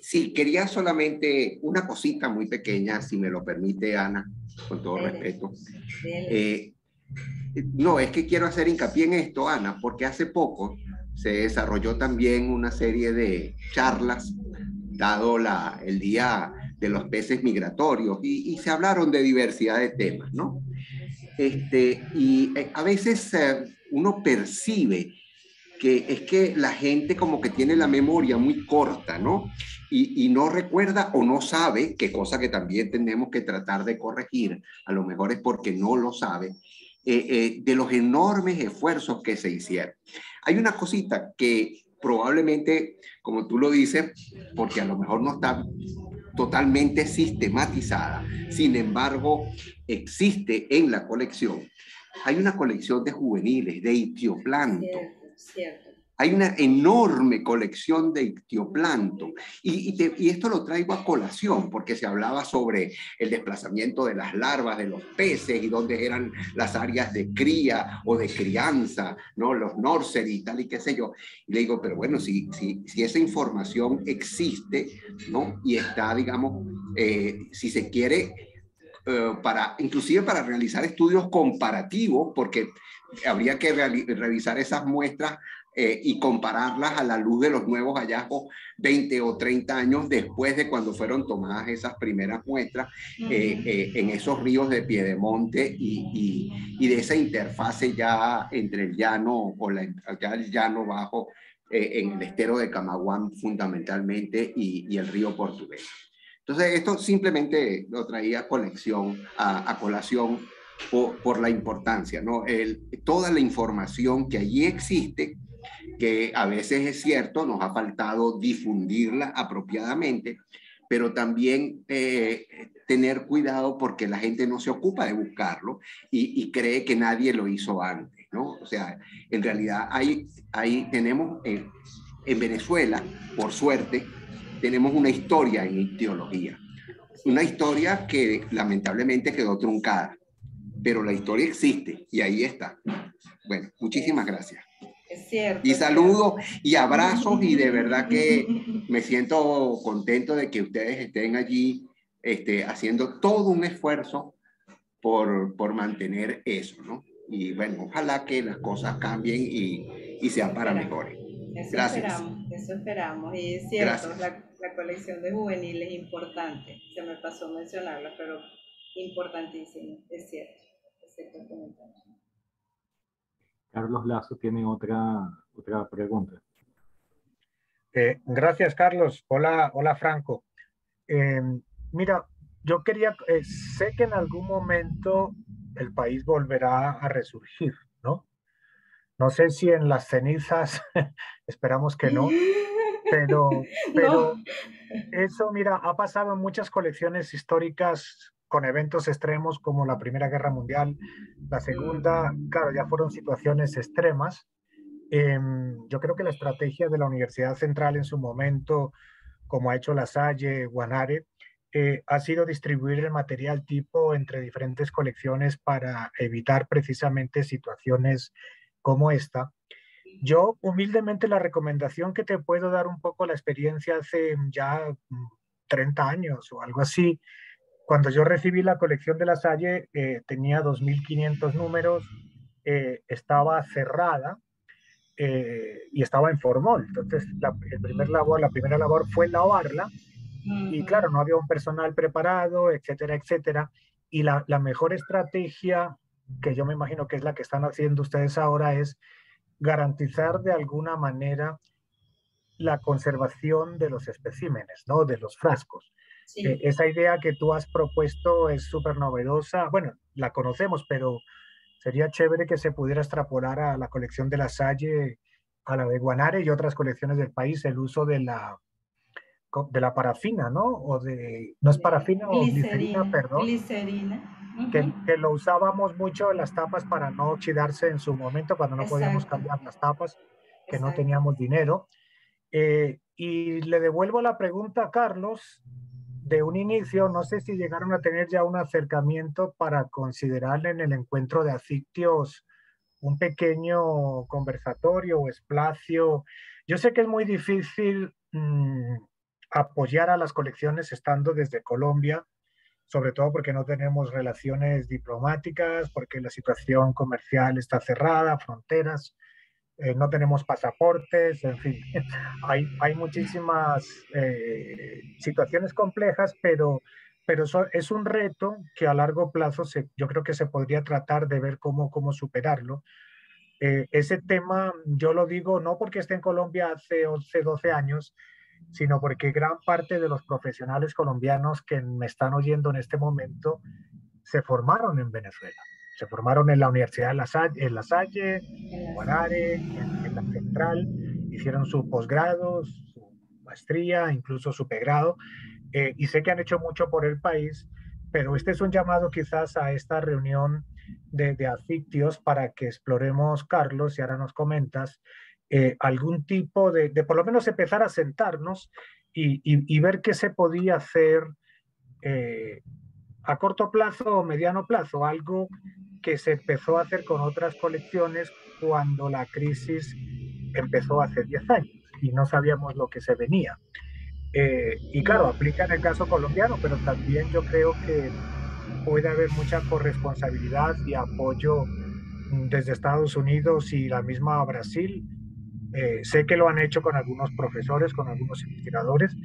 Sí, quería solamente una cosita muy pequeña, si me lo permite, Ana, con todo respeto. Eh, no, es que quiero hacer hincapié en esto, Ana, porque hace poco se desarrolló también una serie de charlas, dado la, el Día de los Peces Migratorios, y, y se hablaron de diversidad de temas, ¿no? Este, y a veces eh, uno percibe que es que la gente como que tiene la memoria muy corta, ¿no? Y, y no recuerda o no sabe, que cosa que también tenemos que tratar de corregir, a lo mejor es porque no lo sabe, eh, eh, de los enormes esfuerzos que se hicieron. Hay una cosita que probablemente, como tú lo dices, porque a lo mejor no está totalmente sistematizada, sin embargo, existe en la colección. Hay una colección de juveniles, de ictioplancton. Hay una enorme colección de ictioplancton. Y, y, te, y esto lo traigo a colación, porque se hablaba sobre el desplazamiento de las larvas de los peces y dónde eran las áreas de cría o de crianza, ¿no? Los nursery y tal y qué sé yo. Y le digo, pero bueno, si, si, si esa información existe, ¿no? Y está, digamos, eh, si se quiere... Uh, para, inclusive para realizar estudios comparativos, porque habría que revisar esas muestras eh, y compararlas a la luz de los nuevos hallazgos veinte o treinta años después de cuando fueron tomadas esas primeras muestras eh, eh, en esos ríos de Piedemonte y, y, y de esa interfase ya entre el llano o la, ya el llano bajo eh, en el estero de Camaguán fundamentalmente y, y el río Portugués. Entonces, esto simplemente lo traía colección, a, a colación por, por la importancia, ¿no? El, toda la información que allí existe, que a veces es cierto, nos ha faltado difundirla apropiadamente, pero también eh, tener cuidado porque la gente no se ocupa de buscarlo y, y cree que nadie lo hizo antes, ¿no? O sea, en realidad ahí, ahí tenemos, eh, en Venezuela, por suerte, tenemos una historia en ictiología, una historia que lamentablemente quedó truncada, pero la historia existe y ahí está. Bueno, muchísimas gracias. Es cierto. Y saludos y abrazos y de verdad que me siento contento de que ustedes estén allí este, haciendo todo un esfuerzo por, por mantener eso, ¿no? Y bueno, ojalá que las cosas cambien y, y sean para mejores. Eso Gracias. esperamos, eso esperamos. Y es cierto, la, la colección de juveniles es importante, se me pasó mencionarla, pero importantísima, es cierto, es cierto el comentario. Carlos Lazo tiene otra, otra pregunta. Eh, gracias, Carlos. Hola, hola Franco. Eh, mira, yo quería, eh, sé que en algún momento el país volverá a resurgir, ¿no? No sé si en las cenizas, esperamos que no, pero, pero no. Eso, mira, ha pasado en muchas colecciones históricas con eventos extremos como la Primera Guerra Mundial, la Segunda, claro, ya fueron situaciones extremas. Eh, yo creo que la estrategia de la Universidad Central en su momento, como ha hecho La Salle, Guanare, eh, ha sido distribuir el material tipo entre diferentes colecciones para evitar precisamente situaciones como esta. Yo, humildemente, la recomendación que te puedo dar un poco la experiencia hace ya treinta años o algo así. Cuando yo recibí la colección de La Salle, eh, tenía dos mil quinientos números, eh, estaba cerrada eh, y estaba en formol. Entonces, la, el primer labor, la primera labor fue lavarla y, claro, no había un personal preparado, etcétera, etcétera. Y la, la mejor estrategia, que yo me imagino que es la que están haciendo ustedes ahora, es garantizar de alguna manera la conservación de los especímenes, ¿no? De los frascos. Sí. Eh, esa idea que tú has propuesto es súper novedosa. Bueno, la conocemos, pero sería chévere que se pudiera extrapolar a la colección de La Salle, a la de Guanare y otras colecciones del país, el uso de la, de la parafina, ¿no? O de, ¿no es parafina o glicerina, perdón? Glicerina. Que, que lo usábamos mucho en las tapas para no oxidarse en su momento, cuando no Exacto. podíamos cambiar las tapas, que Exacto. no teníamos dinero. Eh, y le devuelvo la pregunta a Carlos. De un inicio, no sé si llegaron a tener ya un acercamiento para considerar en el encuentro de ACICTIOS un pequeño conversatorio o espacio. Yo sé que es muy difícil mmm, apoyar a las colecciones estando desde Colombia, sobre todo porque no tenemos relaciones diplomáticas, porque la situación comercial está cerrada, fronteras, eh, no tenemos pasaportes, en fin, hay, hay muchísimas eh, situaciones complejas, pero, pero so, es un reto que a largo plazo se, yo creo que se podría tratar de ver cómo, cómo superarlo. Eh, ese tema yo lo digo no porque esté en Colombia hace once, doce años, sino porque gran parte de los profesionales colombianos que me están oyendo en este momento se formaron en Venezuela. Se formaron en la Universidad de La Salle, en La Salle, en Guanare, en, en la Central, hicieron su posgrado, su maestría, incluso su pregrado, eh, y sé que han hecho mucho por el país, pero este es un llamado quizás a esta reunión de, de ACICTIOS para que exploremos, Carlos, y ahora nos comentas, Eh, algún tipo de, de, por lo menos empezar a sentarnos y, y, y ver qué se podía hacer eh, a corto plazo o mediano plazo, algo que se empezó a hacer con otras colecciones cuando la crisis empezó hace diez años y no sabíamos lo que se venía. Eh, y claro, aplica en el caso colombiano, pero también yo creo que puede haber mucha corresponsabilidad y apoyo desde Estados Unidos y la misma Brasil. Eh, sé que lo han hecho con algunos profesores, con algunos investigadores,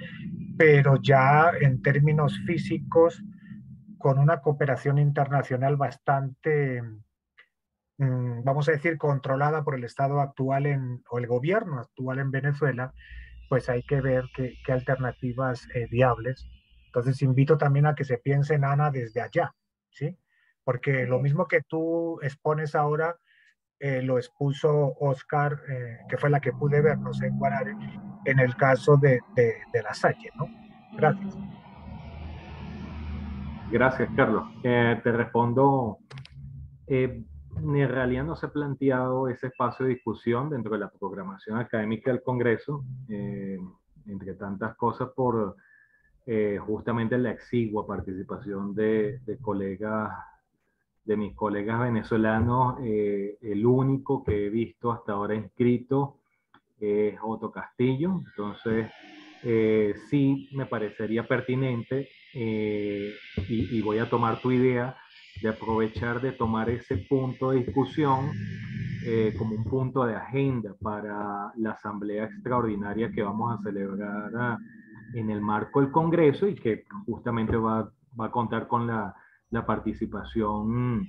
pero ya en términos físicos, con una cooperación internacional bastante, mm, vamos a decir, controlada por el Estado actual en, o el gobierno actual en Venezuela, pues hay que ver qué, qué alternativas eh, viables. Entonces invito también a que se piense en Ana desde allá, ¿sí? Porque lo mismo que tú expones ahora, Eh, lo expuso Oscar, eh, que fue la que pude ver, no sé, Guanare, en el caso de, de, de La Salle, ¿no? Gracias. Gracias, Carlos. Eh, te respondo, eh, en realidad no se ha planteado ese espacio de discusión dentro de la programación académica del Congreso, eh, entre tantas cosas por eh, justamente la exigua participación de, de colegas de mis colegas venezolanos. Eh, el único que he visto hasta ahora inscrito es Otto Castillo, entonces eh, sí me parecería pertinente, eh, y, y voy a tomar tu idea de aprovechar de tomar ese punto de discusión eh, como un punto de agenda para la asamblea extraordinaria que vamos a celebrar a, en el marco del Congreso, y que justamente va, va a contar con la la participación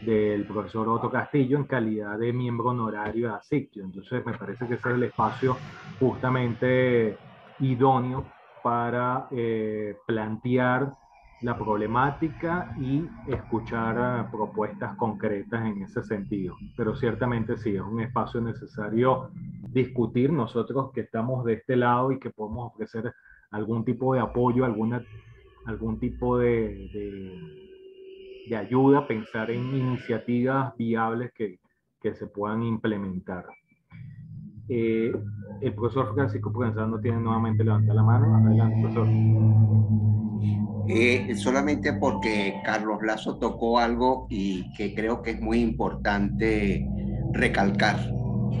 del profesor Otto Castillo en calidad de miembro honorario de ACICTIOS. Entonces me parece que ese es el espacio justamente idóneo para eh, plantear la problemática y escuchar uh, propuestas concretas en ese sentido. Pero ciertamente sí, es un espacio necesario discutir nosotros que estamos de este lado y que podemos ofrecer algún tipo de apoyo, alguna, algún tipo de, de, de ayuda, pensar en iniciativas viables que, que se puedan implementar. Eh, el profesor Francisco Provenzano tiene nuevamente levantar la mano. Adelante, profesor. Eh, solamente porque Carlos Lazo tocó algo y que creo que es muy importante recalcar,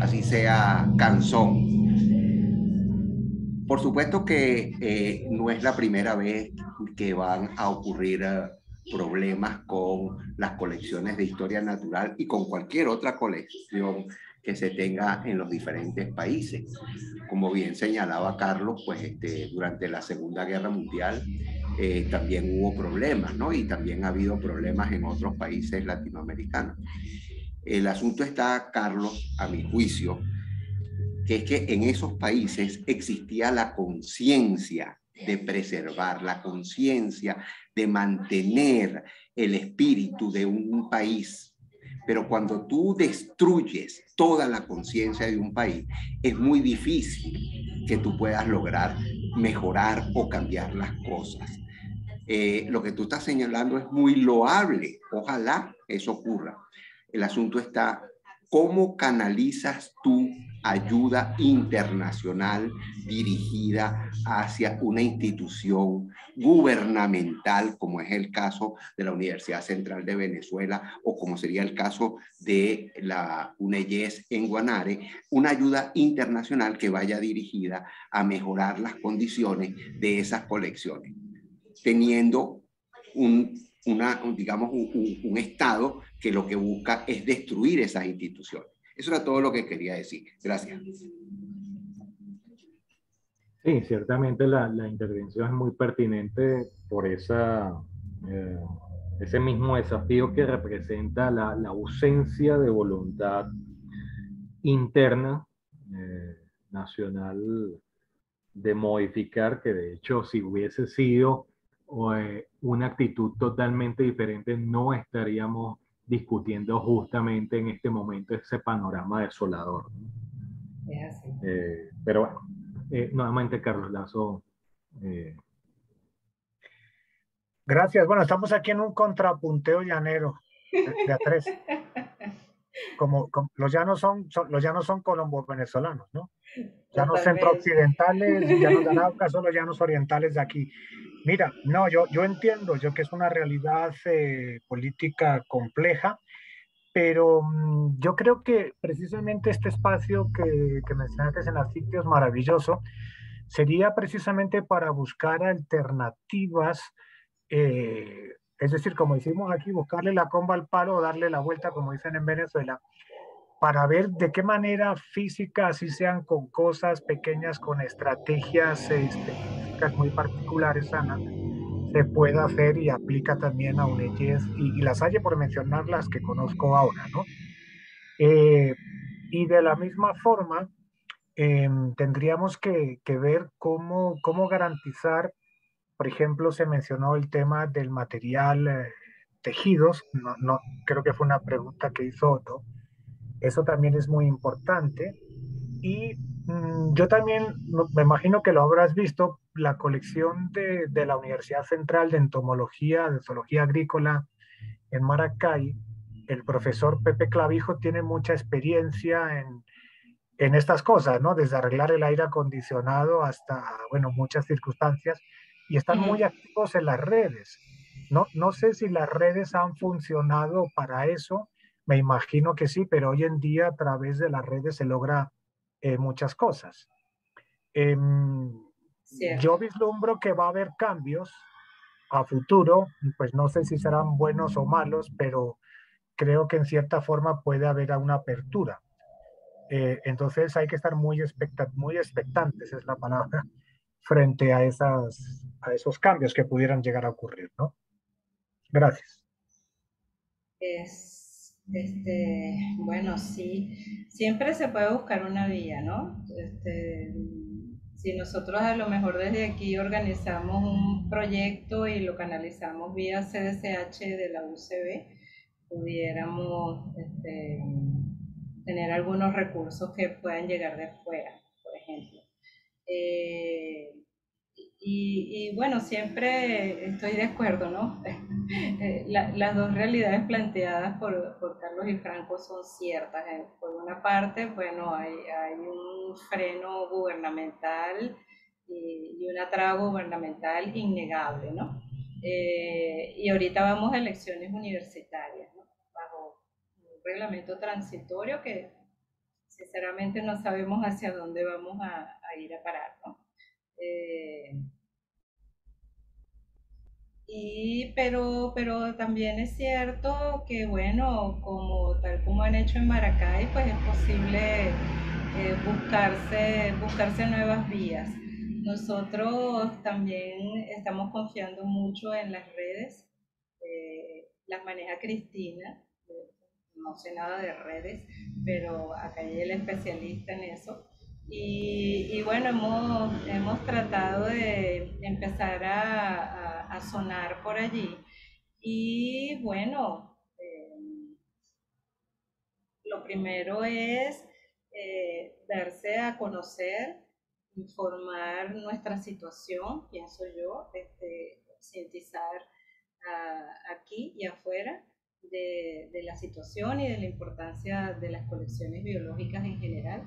así sea canzón. Por supuesto que eh, no es la primera vez que van a ocurrir eh, problemas con las colecciones de historia natural y con cualquier otra colección que se tenga en los diferentes países. Como bien señalaba Carlos, pues este, durante la Segunda Guerra Mundial eh, también hubo problemas, ¿no? Y también ha habido problemas en otros países latinoamericanos. El asunto está, Carlos, a mi juicio, que es que en esos países existía la conciencia de preservar, la conciencia de mantener el espíritu de un país. Pero cuando tú destruyes toda la conciencia de un país, es muy difícil que tú puedas lograr mejorar o cambiar las cosas. Eh, lo que tú estás señalando es muy loable. Ojalá eso ocurra. El asunto está, ¿cómo canalizas tú ayuda internacional dirigida hacia una institución gubernamental, como es el caso de la Universidad Central de Venezuela o como sería el caso de la UNEYES en Guanare? Una ayuda internacional que vaya dirigida a mejorar las condiciones de esas colecciones, teniendo un Una, digamos, un, un, un Estado que lo que busca es destruir esas instituciones. Eso era todo lo que quería decir. Gracias. Sí, ciertamente la, la intervención es muy pertinente por esa, eh, ese mismo desafío que representa la, la ausencia de voluntad interna, eh, nacional, de modificar, que de hecho si hubiese sido o eh, una actitud totalmente diferente, no estaríamos discutiendo justamente en este momento ese panorama desolador. Es así. Eh, pero bueno, eh, nuevamente Carlos Lazo. Eh. Gracias. Bueno, estamos aquí en un contrapunteo llanero de a tres. Como, como los llanos son, son los llanos son colombo venezolanos, ¿no? Llanos centro-occidentales, llanos de Arauca, son los llanos orientales de aquí. Mira, no, yo, yo entiendo yo que es una realidad eh, política compleja, pero mmm, yo creo que precisamente este espacio que, que mencionaste en ACICTIOS, maravilloso, sería precisamente para buscar alternativas, eh, es decir, como decimos aquí, buscarle la comba al palo, darle la vuelta, como dicen en Venezuela, para ver de qué manera física, así sean con cosas pequeñas, con estrategias este, muy particulares, Ana, se puede hacer y aplica también a UNEYES y, y las hay, por mencionar las que conozco ahora, ¿no? Eh, y de la misma forma, eh, tendríamos que, que ver cómo, cómo garantizar, por ejemplo, se mencionó el tema del material eh, tejidos, no, no, creo que fue una pregunta que hizo Otto, eso también es muy importante. Y mmm, yo también, me imagino que lo habrás visto, la colección de, de la Universidad Central de Entomología, de Zoología Agrícola en Maracay, el profesor Pepe Clavijo tiene mucha experiencia en, en estas cosas, ¿no? Desde arreglar el aire acondicionado hasta, bueno, muchas circunstancias, y están muy activos en las redes. No, no sé si las redes han funcionado para eso, me imagino que sí, pero hoy en día a través de las redes se logra Eh, muchas cosas. Eh, sí. Yo vislumbro que va a haber cambios a futuro, pues no sé si serán buenos o malos, pero creo que en cierta forma puede haber una apertura. Eh, entonces hay que estar muy, expecta muy expectantes, es la palabra, frente a, esas, a esos cambios que pudieran llegar a ocurrir, ¿no? Gracias. Es... Este, bueno, sí, siempre se puede buscar una vía, ¿no? Este, si nosotros a lo mejor desde aquí organizamos un proyecto y lo canalizamos vía C D C H de la U C B, pudiéramos este, tener algunos recursos que puedan llegar de afuera, por ejemplo. Eh, y, y bueno, siempre estoy de acuerdo, ¿no? La, las dos realidades planteadas por, por Carlos y Franco son ciertas. Por una parte, bueno, hay, hay un freno gubernamental y, y una traba gubernamental innegable, ¿no? Eh, y ahorita vamos a elecciones universitarias, ¿no? Bajo un reglamento transitorio que sinceramente no sabemos hacia dónde vamos a, a ir a parar, ¿no? Eh, Y, pero, pero también es cierto que, bueno, como, tal como han hecho en Maracay, pues es posible eh, buscarse, buscarse nuevas vías. Nosotros también estamos confiando mucho en las redes, eh, las maneja Cristina, no sé nada de redes, pero acá hay el especialista en eso. Y, y bueno, hemos, hemos tratado de empezar a, a, a sonar por allí. Y bueno, eh, lo primero es eh, darse a conocer, informar nuestra situación, pienso yo, este, concientizar a, aquí y afuera de, de la situación y de la importancia de las colecciones biológicas en general.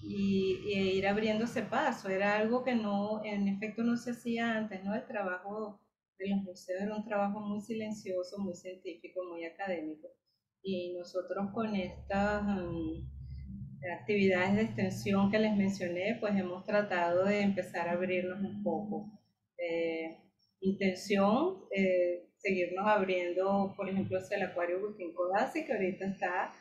Y, y ir abriéndose paso, era algo que no, en efecto no se hacía antes, ¿no? El trabajo de los museos era un trabajo muy silencioso, muy científico, muy académico, y nosotros con estas um, actividades de extensión que les mencioné, pues hemos tratado de empezar a abrirnos un poco. Eh, intención, eh, seguirnos abriendo, por ejemplo, hacia el acuario Agustín Codazzi, que ahorita está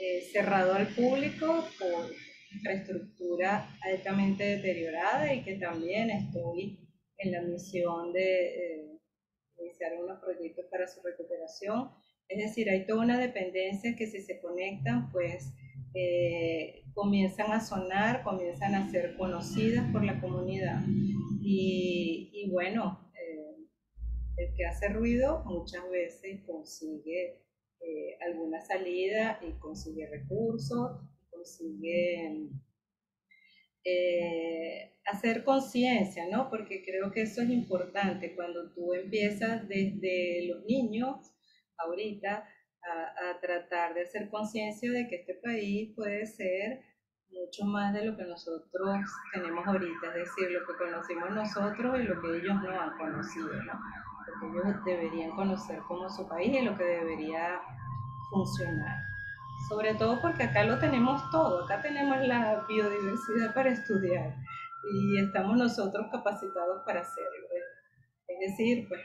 eh, cerrado al público por infraestructura altamente deteriorada, y que también estoy en la misión de eh, iniciar unos proyectos para su recuperación. Es decir, hay toda una dependencia que si se conectan, pues eh, comienzan a sonar, comienzan a ser conocidas por la comunidad. Y, y bueno, eh, el que hace ruido muchas veces consigue eh, alguna salida y consigue recursos, consigue eh, hacer conciencia, ¿no? Porque creo que eso es importante, cuando tú empiezas desde los niños, ahorita, a, a tratar de hacer conciencia de que este país puede ser mucho más de lo que nosotros tenemos ahorita, es decir, lo que conocimos nosotros y lo que ellos no han conocido, ¿no? Lo que ellos deberían conocer como su país y lo que debería funcionar. Sobre todo porque acá lo tenemos todo, acá tenemos la biodiversidad para estudiar y estamos nosotros capacitados para hacerlo. Es decir, pues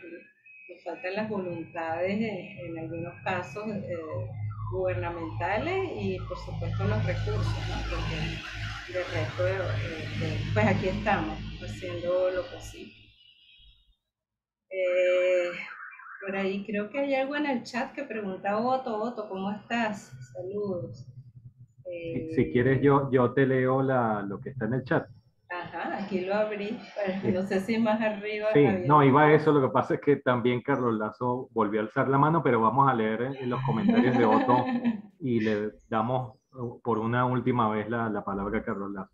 nos faltan las voluntades en, en algunos casos eh, gubernamentales y por supuesto los recursos, ¿no? Porque de resto, eh, pues aquí estamos haciendo lo posible. Eh, Por ahí creo que hay algo en el chat que pregunta Otto, Otto, ¿cómo estás? Saludos. Eh, si, si quieres yo, yo te leo la, lo que está en el chat. Ajá, aquí lo abrí, sí. No sé si más arriba. Sí, había... no, iba a eso, lo que pasa es que también Carlos Lazo volvió a alzar la mano, pero vamos a leer en los comentarios de Otto y le damos por una última vez la, la palabra a Carlos Lazo.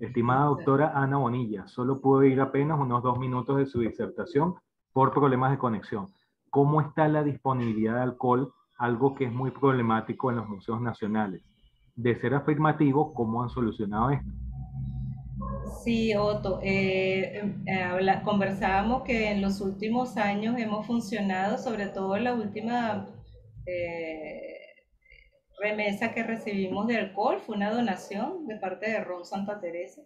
Estimada doctora Ana Bonilla, solo pude ir apenas unos dos minutos de su disertación por problemas de conexión. ¿Cómo está la disponibilidad de alcohol? Algo que es muy problemático en los museos nacionales. De ser afirmativo, ¿cómo han solucionado esto? Sí, Otto. Eh, eh, conversábamos que en los últimos años hemos funcionado, sobre todo en la última eh, remesa que recibimos de alcohol, fue una donación de parte de Ron Santa Teresa.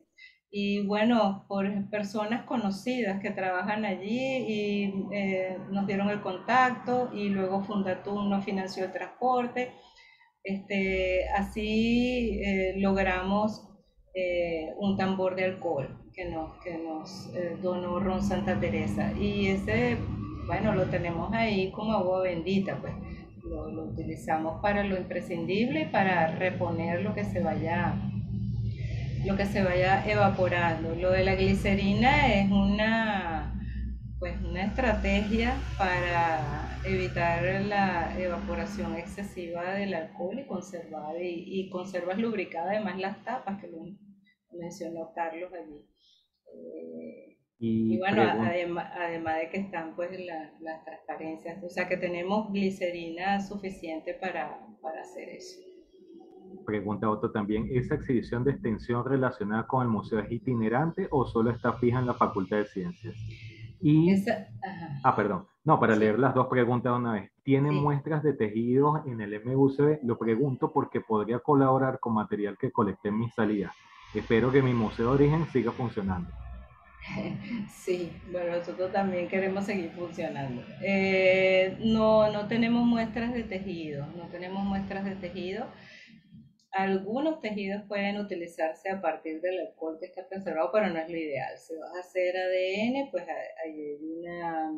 Y bueno, por personas conocidas que trabajan allí y eh, nos dieron el contacto y luego Fundatún nos financió el transporte. Este, así eh, logramos eh, un tambor de alcohol que nos, que nos eh, donó Ron Santa Teresa. Y ese, bueno, lo tenemos ahí como agua bendita, pues. lo, lo utilizamos para lo imprescindible y para reponer lo que se vaya lo que se vaya evaporando. Lo de la glicerina es una, pues una estrategia para evitar la evaporación excesiva del alcohol y conservar y, y conservas lubricadas además las tapas que lo mencionó Carlos allí. Eh, Y, y bueno, además, además de que están pues la, las transparencias, o sea que tenemos glicerina suficiente para, para hacer eso. Pregunta Otto también, ¿esa exhibición de extensión relacionada con el museo es itinerante o solo está fija en la Facultad de Ciencias? Y, esa, ah, perdón, no, para sí. leer las dos preguntas de una vez. ¿Tienen sí. muestras de tejidos en el M U C B? Lo pregunto porque podría colaborar con material que colecté en mis salidas. Espero que mi museo de origen siga funcionando. Sí, bueno, nosotros también queremos seguir funcionando. Eh, no, no tenemos muestras de tejido, no tenemos muestras de tejido. Algunos tejidos pueden utilizarse a partir del alcohol que está preservado, pero no es lo ideal. Si vas a hacer A D N, pues hay una,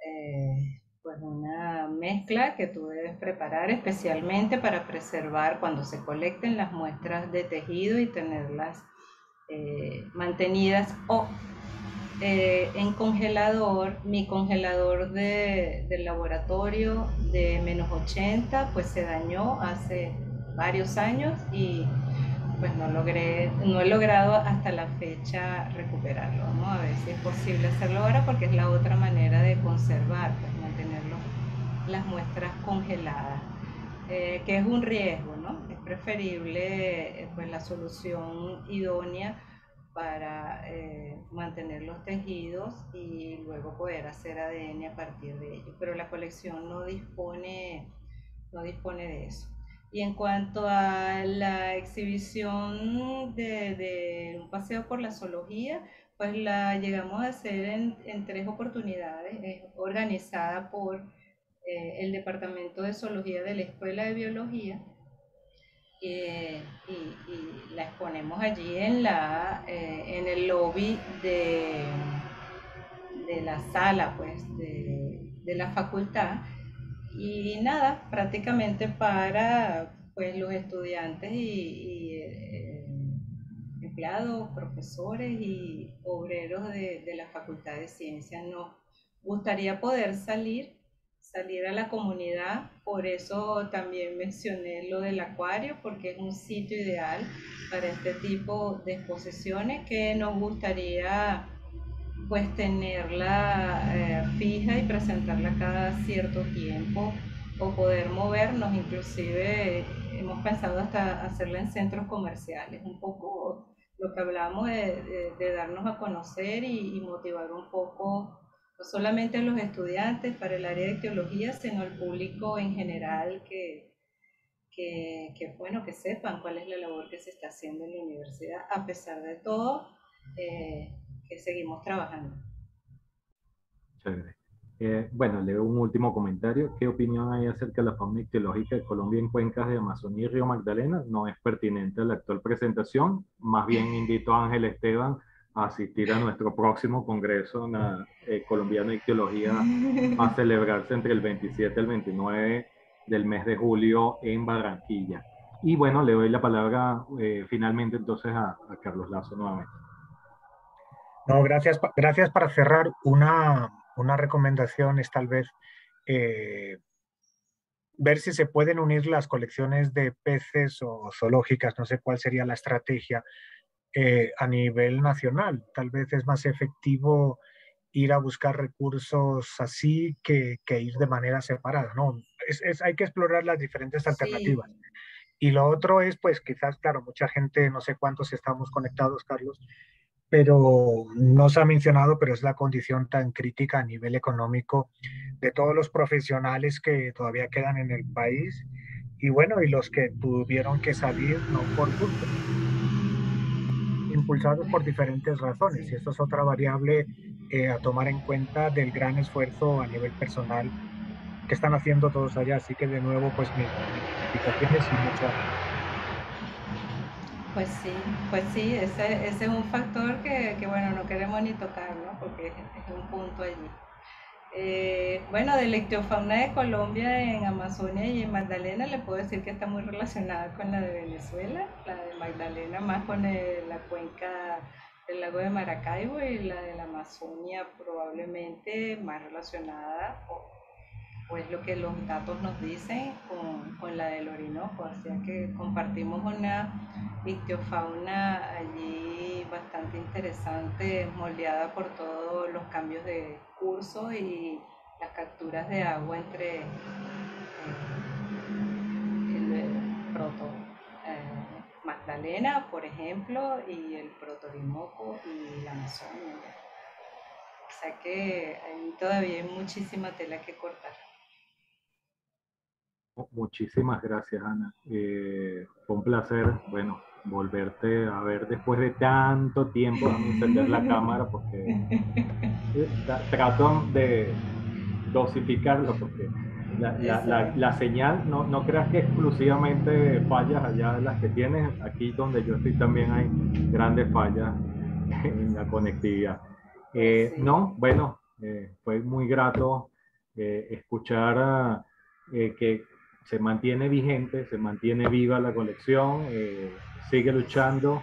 eh, pues una mezcla que tú debes preparar especialmente para preservar cuando se colecten las muestras de tejido y tenerlas Eh, mantenidas o eh, en congelador. Mi congelador de, del laboratorio de menos ochenta pues se dañó hace varios años y pues no logré, no he logrado hasta la fecha recuperarlo. Vamos a ver si es posible hacerlo ahora porque es la otra manera de conservar, pues mantener las muestras congeladas, eh, que es un riesgo, ¿no? Preferible pues la solución idónea para eh, mantener los tejidos y luego poder hacer A D N a partir de ellos, pero la colección no dispone, no dispone de eso. Y en cuanto a la exhibición de, de un paseo por la zoología, pues la llegamos a hacer en, en tres oportunidades, es organizada por eh, el Departamento de Zoología de la Escuela de Biología. Eh, y, y la exponemos allí en, la, eh, en el lobby de, de la sala pues, de, de la facultad y nada, prácticamente para pues, los estudiantes y, y eh, empleados, profesores y obreros de, de la Facultad de Ciencias. Nos gustaría poder salir salir a la comunidad, por eso también mencioné lo del acuario, porque es un sitio ideal para este tipo de exposiciones que nos gustaría pues tenerla eh, fija y presentarla cada cierto tiempo o poder movernos, inclusive eh, hemos pensado hasta hacerla en centros comerciales, un poco lo que hablamos de, de, de darnos a conocer y, y motivar un poco no solamente a los estudiantes para el área de ictiología, sino al público en general que, que, que, bueno, que sepan cuál es la labor que se está haciendo en la universidad, a pesar de todo, eh, que seguimos trabajando. Chévere. Eh, bueno, leo un último comentario. ¿Qué opinión hay acerca de la fauna ictiológica de Colombia en cuencas de Amazonía y Río Magdalena? No es pertinente a la actual presentación, más bien invito a Ángel Esteban a asistir a nuestro próximo congreso na, eh, colombiano de ictiología a celebrarse entre el veintisiete al veintinueve del mes de julio en Barranquilla. Y bueno, le doy la palabra eh, finalmente entonces a, a Carlos Lazo nuevamente. No, gracias, gracias. Para cerrar, una, una recomendación es tal vez eh, ver si se pueden unir las colecciones de peces o zoológicas, no sé cuál sería la estrategia, Eh, a nivel nacional. Tal vez es más efectivo ir a buscar recursos así que, que ir de manera separada, ¿no? Es, es, hay que explorar las diferentes alternativas. Sí. Y lo otro es, pues quizás, claro, mucha gente, no sé cuántos estamos conectados, Carlos, pero no se ha mencionado, pero es la condición tan crítica a nivel económico de todos los profesionales que todavía quedan en el país y bueno, y los que tuvieron que salir, no por gusto, impulsados por diferentes razones, y esto es otra variable eh, a tomar en cuenta del gran esfuerzo a nivel personal que están haciendo todos allá, así que de nuevo pues mis explicaciones y muchas. Pues sí, pues sí, ese, ese es un factor que, que bueno, no queremos ni tocar, ¿no? Porque es un punto allí. Eh, bueno, de la ictiofauna de Colombia en Amazonia y en Magdalena le puedo decir que está muy relacionada con la de Venezuela, la de Magdalena más con el, la cuenca del lago de Maracaibo, y la de la Amazonia probablemente más relacionada, o, o es lo que los datos nos dicen, con, con la del Orinoco, así que compartimos una ictiofauna allí bastante interesante, moldeada por todos los cambios de curso y las capturas de agua entre eh, el, el proto eh, Magdalena, por ejemplo, y el protorinoco y la Amazonia. O sea que ahí todavía hay muchísima tela que cortar. Muchísimas gracias, Ana. Eh, fue un placer, bueno, volverte a ver después de tanto tiempo. Vamos a encender la cámara porque trato de dosificarlo, porque la, la, la, la señal, no, no creas que exclusivamente fallas allá las que tienes, aquí donde yo estoy también hay grandes fallas en la conectividad. Eh, sí. No, bueno, eh, fue muy grato eh, escuchar eh, que se mantiene vigente, se mantiene viva la colección, eh, sigue luchando.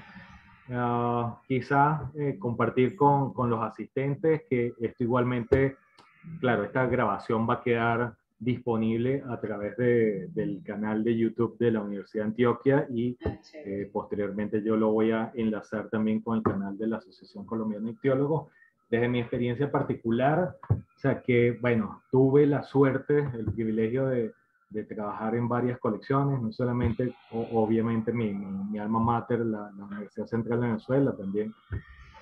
Uh, quizás eh, compartir con, con los asistentes que esto igualmente, claro, esta grabación va a quedar disponible a través de, del canal de YouTube de la Universidad de Antioquia, y eh, posteriormente yo lo voy a enlazar también con el canal de la Asociación Colombiana de Ictiólogos. Desde mi experiencia particular, o sea que, bueno, tuve la suerte, el privilegio de de trabajar en varias colecciones, no solamente, o, obviamente, mi, mi, mi alma mater, la, la Universidad Central de Venezuela, también,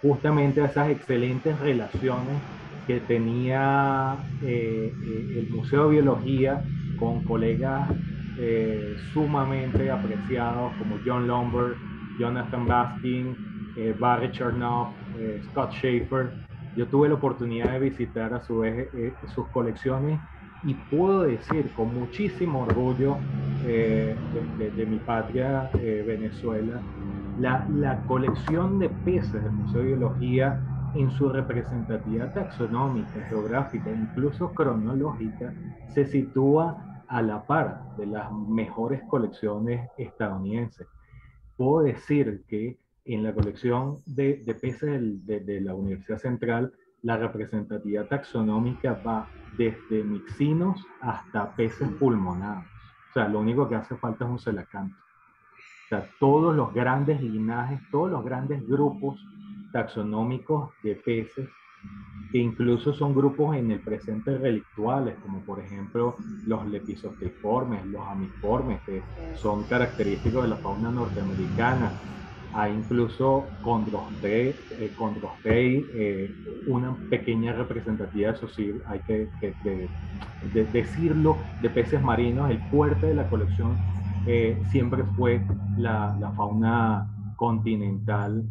justamente esas excelentes relaciones que tenía eh, el Museo de Biología con colegas eh, sumamente apreciados como John Lombard, Jonathan Baskin, eh, Barry Chernoff, eh, Scott Schaefer. Yo tuve la oportunidad de visitar a su vez eh, sus colecciones, y puedo decir con muchísimo orgullo eh, de, de, de mi patria, eh, Venezuela, la, la colección de peces del Museo de Biología en su representatividad taxonómica, geográfica, incluso cronológica, se sitúa a la par de las mejores colecciones estadounidenses. Puedo decir que en la colección de, de peces de, de la Universidad Central, la representatividad taxonómica va desde mixinos hasta peces pulmonados. O sea, lo único que hace falta es un selacanto. O sea, todos los grandes linajes, todos los grandes grupos taxonómicos de peces, que incluso son grupos en el presente relictuales, como por ejemplo los lepisoctiformes, los amiformes, que son característicos de la fauna norteamericana. Hay incluso Condrostei, eh, una pequeña representatividad, eso sí, hay que, que de, de decirlo, de peces marinos. El fuerte de la colección eh, siempre fue la, la fauna continental,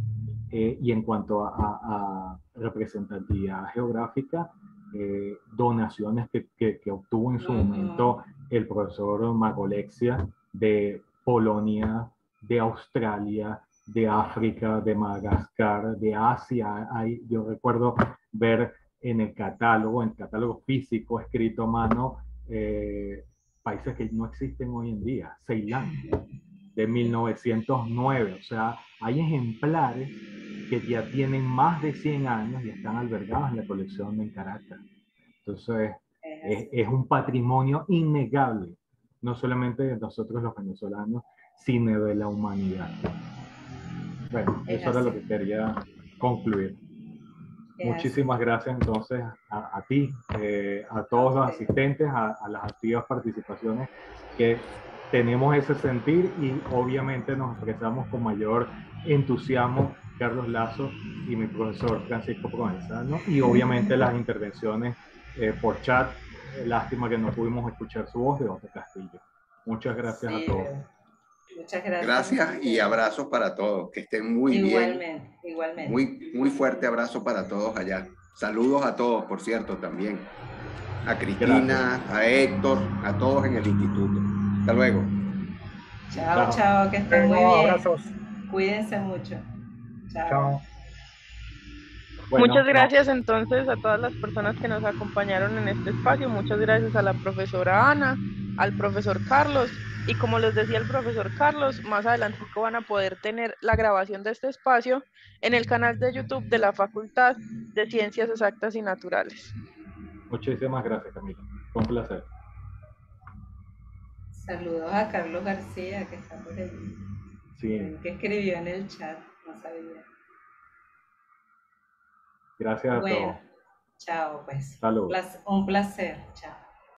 eh, y en cuanto a, a, a representatividad geográfica, eh, donaciones que, que, que obtuvo en su momento el profesor Mago Leccia de Polonia, de Australia, de África, de Madagascar, de Asia. Hay, yo recuerdo ver en el catálogo, en el catálogo físico, escrito a mano, eh, países que no existen hoy en día. Ceilán, de mil novecientos nueve. O sea, hay ejemplares que ya tienen más de cien años y están albergados en la colección en Caracas. Entonces, es, es un patrimonio innegable, no solamente de nosotros los venezolanos, sino de la humanidad. Bueno, eso era lo que quería concluir. Muchísimas gracias entonces a, a ti, eh, a todos los asistentes, a, a las activas participaciones, que tenemos ese sentir y obviamente nos expresamos con mayor entusiasmo, Carlos Lazo y mi profesor Francisco Provenzano, y obviamente las intervenciones eh, por chat. Lástima que no pudimos escuchar su voz, de Otto Castillo. Muchas gracias sí. a todos. Muchas gracias. Gracias y abrazos para todos. Que estén muy igualmente, bien. Igualmente. Muy, muy fuerte abrazo para todos allá. Saludos a todos, por cierto, también. A Cristina, gracias. A Héctor, a todos en el instituto. Hasta luego. Chao, chao. chao que estén muy bien. Abrazos. Cuídense mucho. Chao. chao. Bueno, muchas gracias entonces a todas las personas que nos acompañaron en este espacio. Muchas gracias a la profesora Ana, al profesor Carlos, y como les decía el profesor Carlos, más adelante van a poder tener la grabación de este espacio en el canal de YouTube de la Facultad de Ciencias Exactas y Naturales. Muchísimas gracias, Camila. Fue un placer. Saludos a Carlos García, que está por ahí. Sí. Que escribió en el chat, no sabía. Gracias a bueno, todos. Chao, pues. Saludos. Un placer. Chao.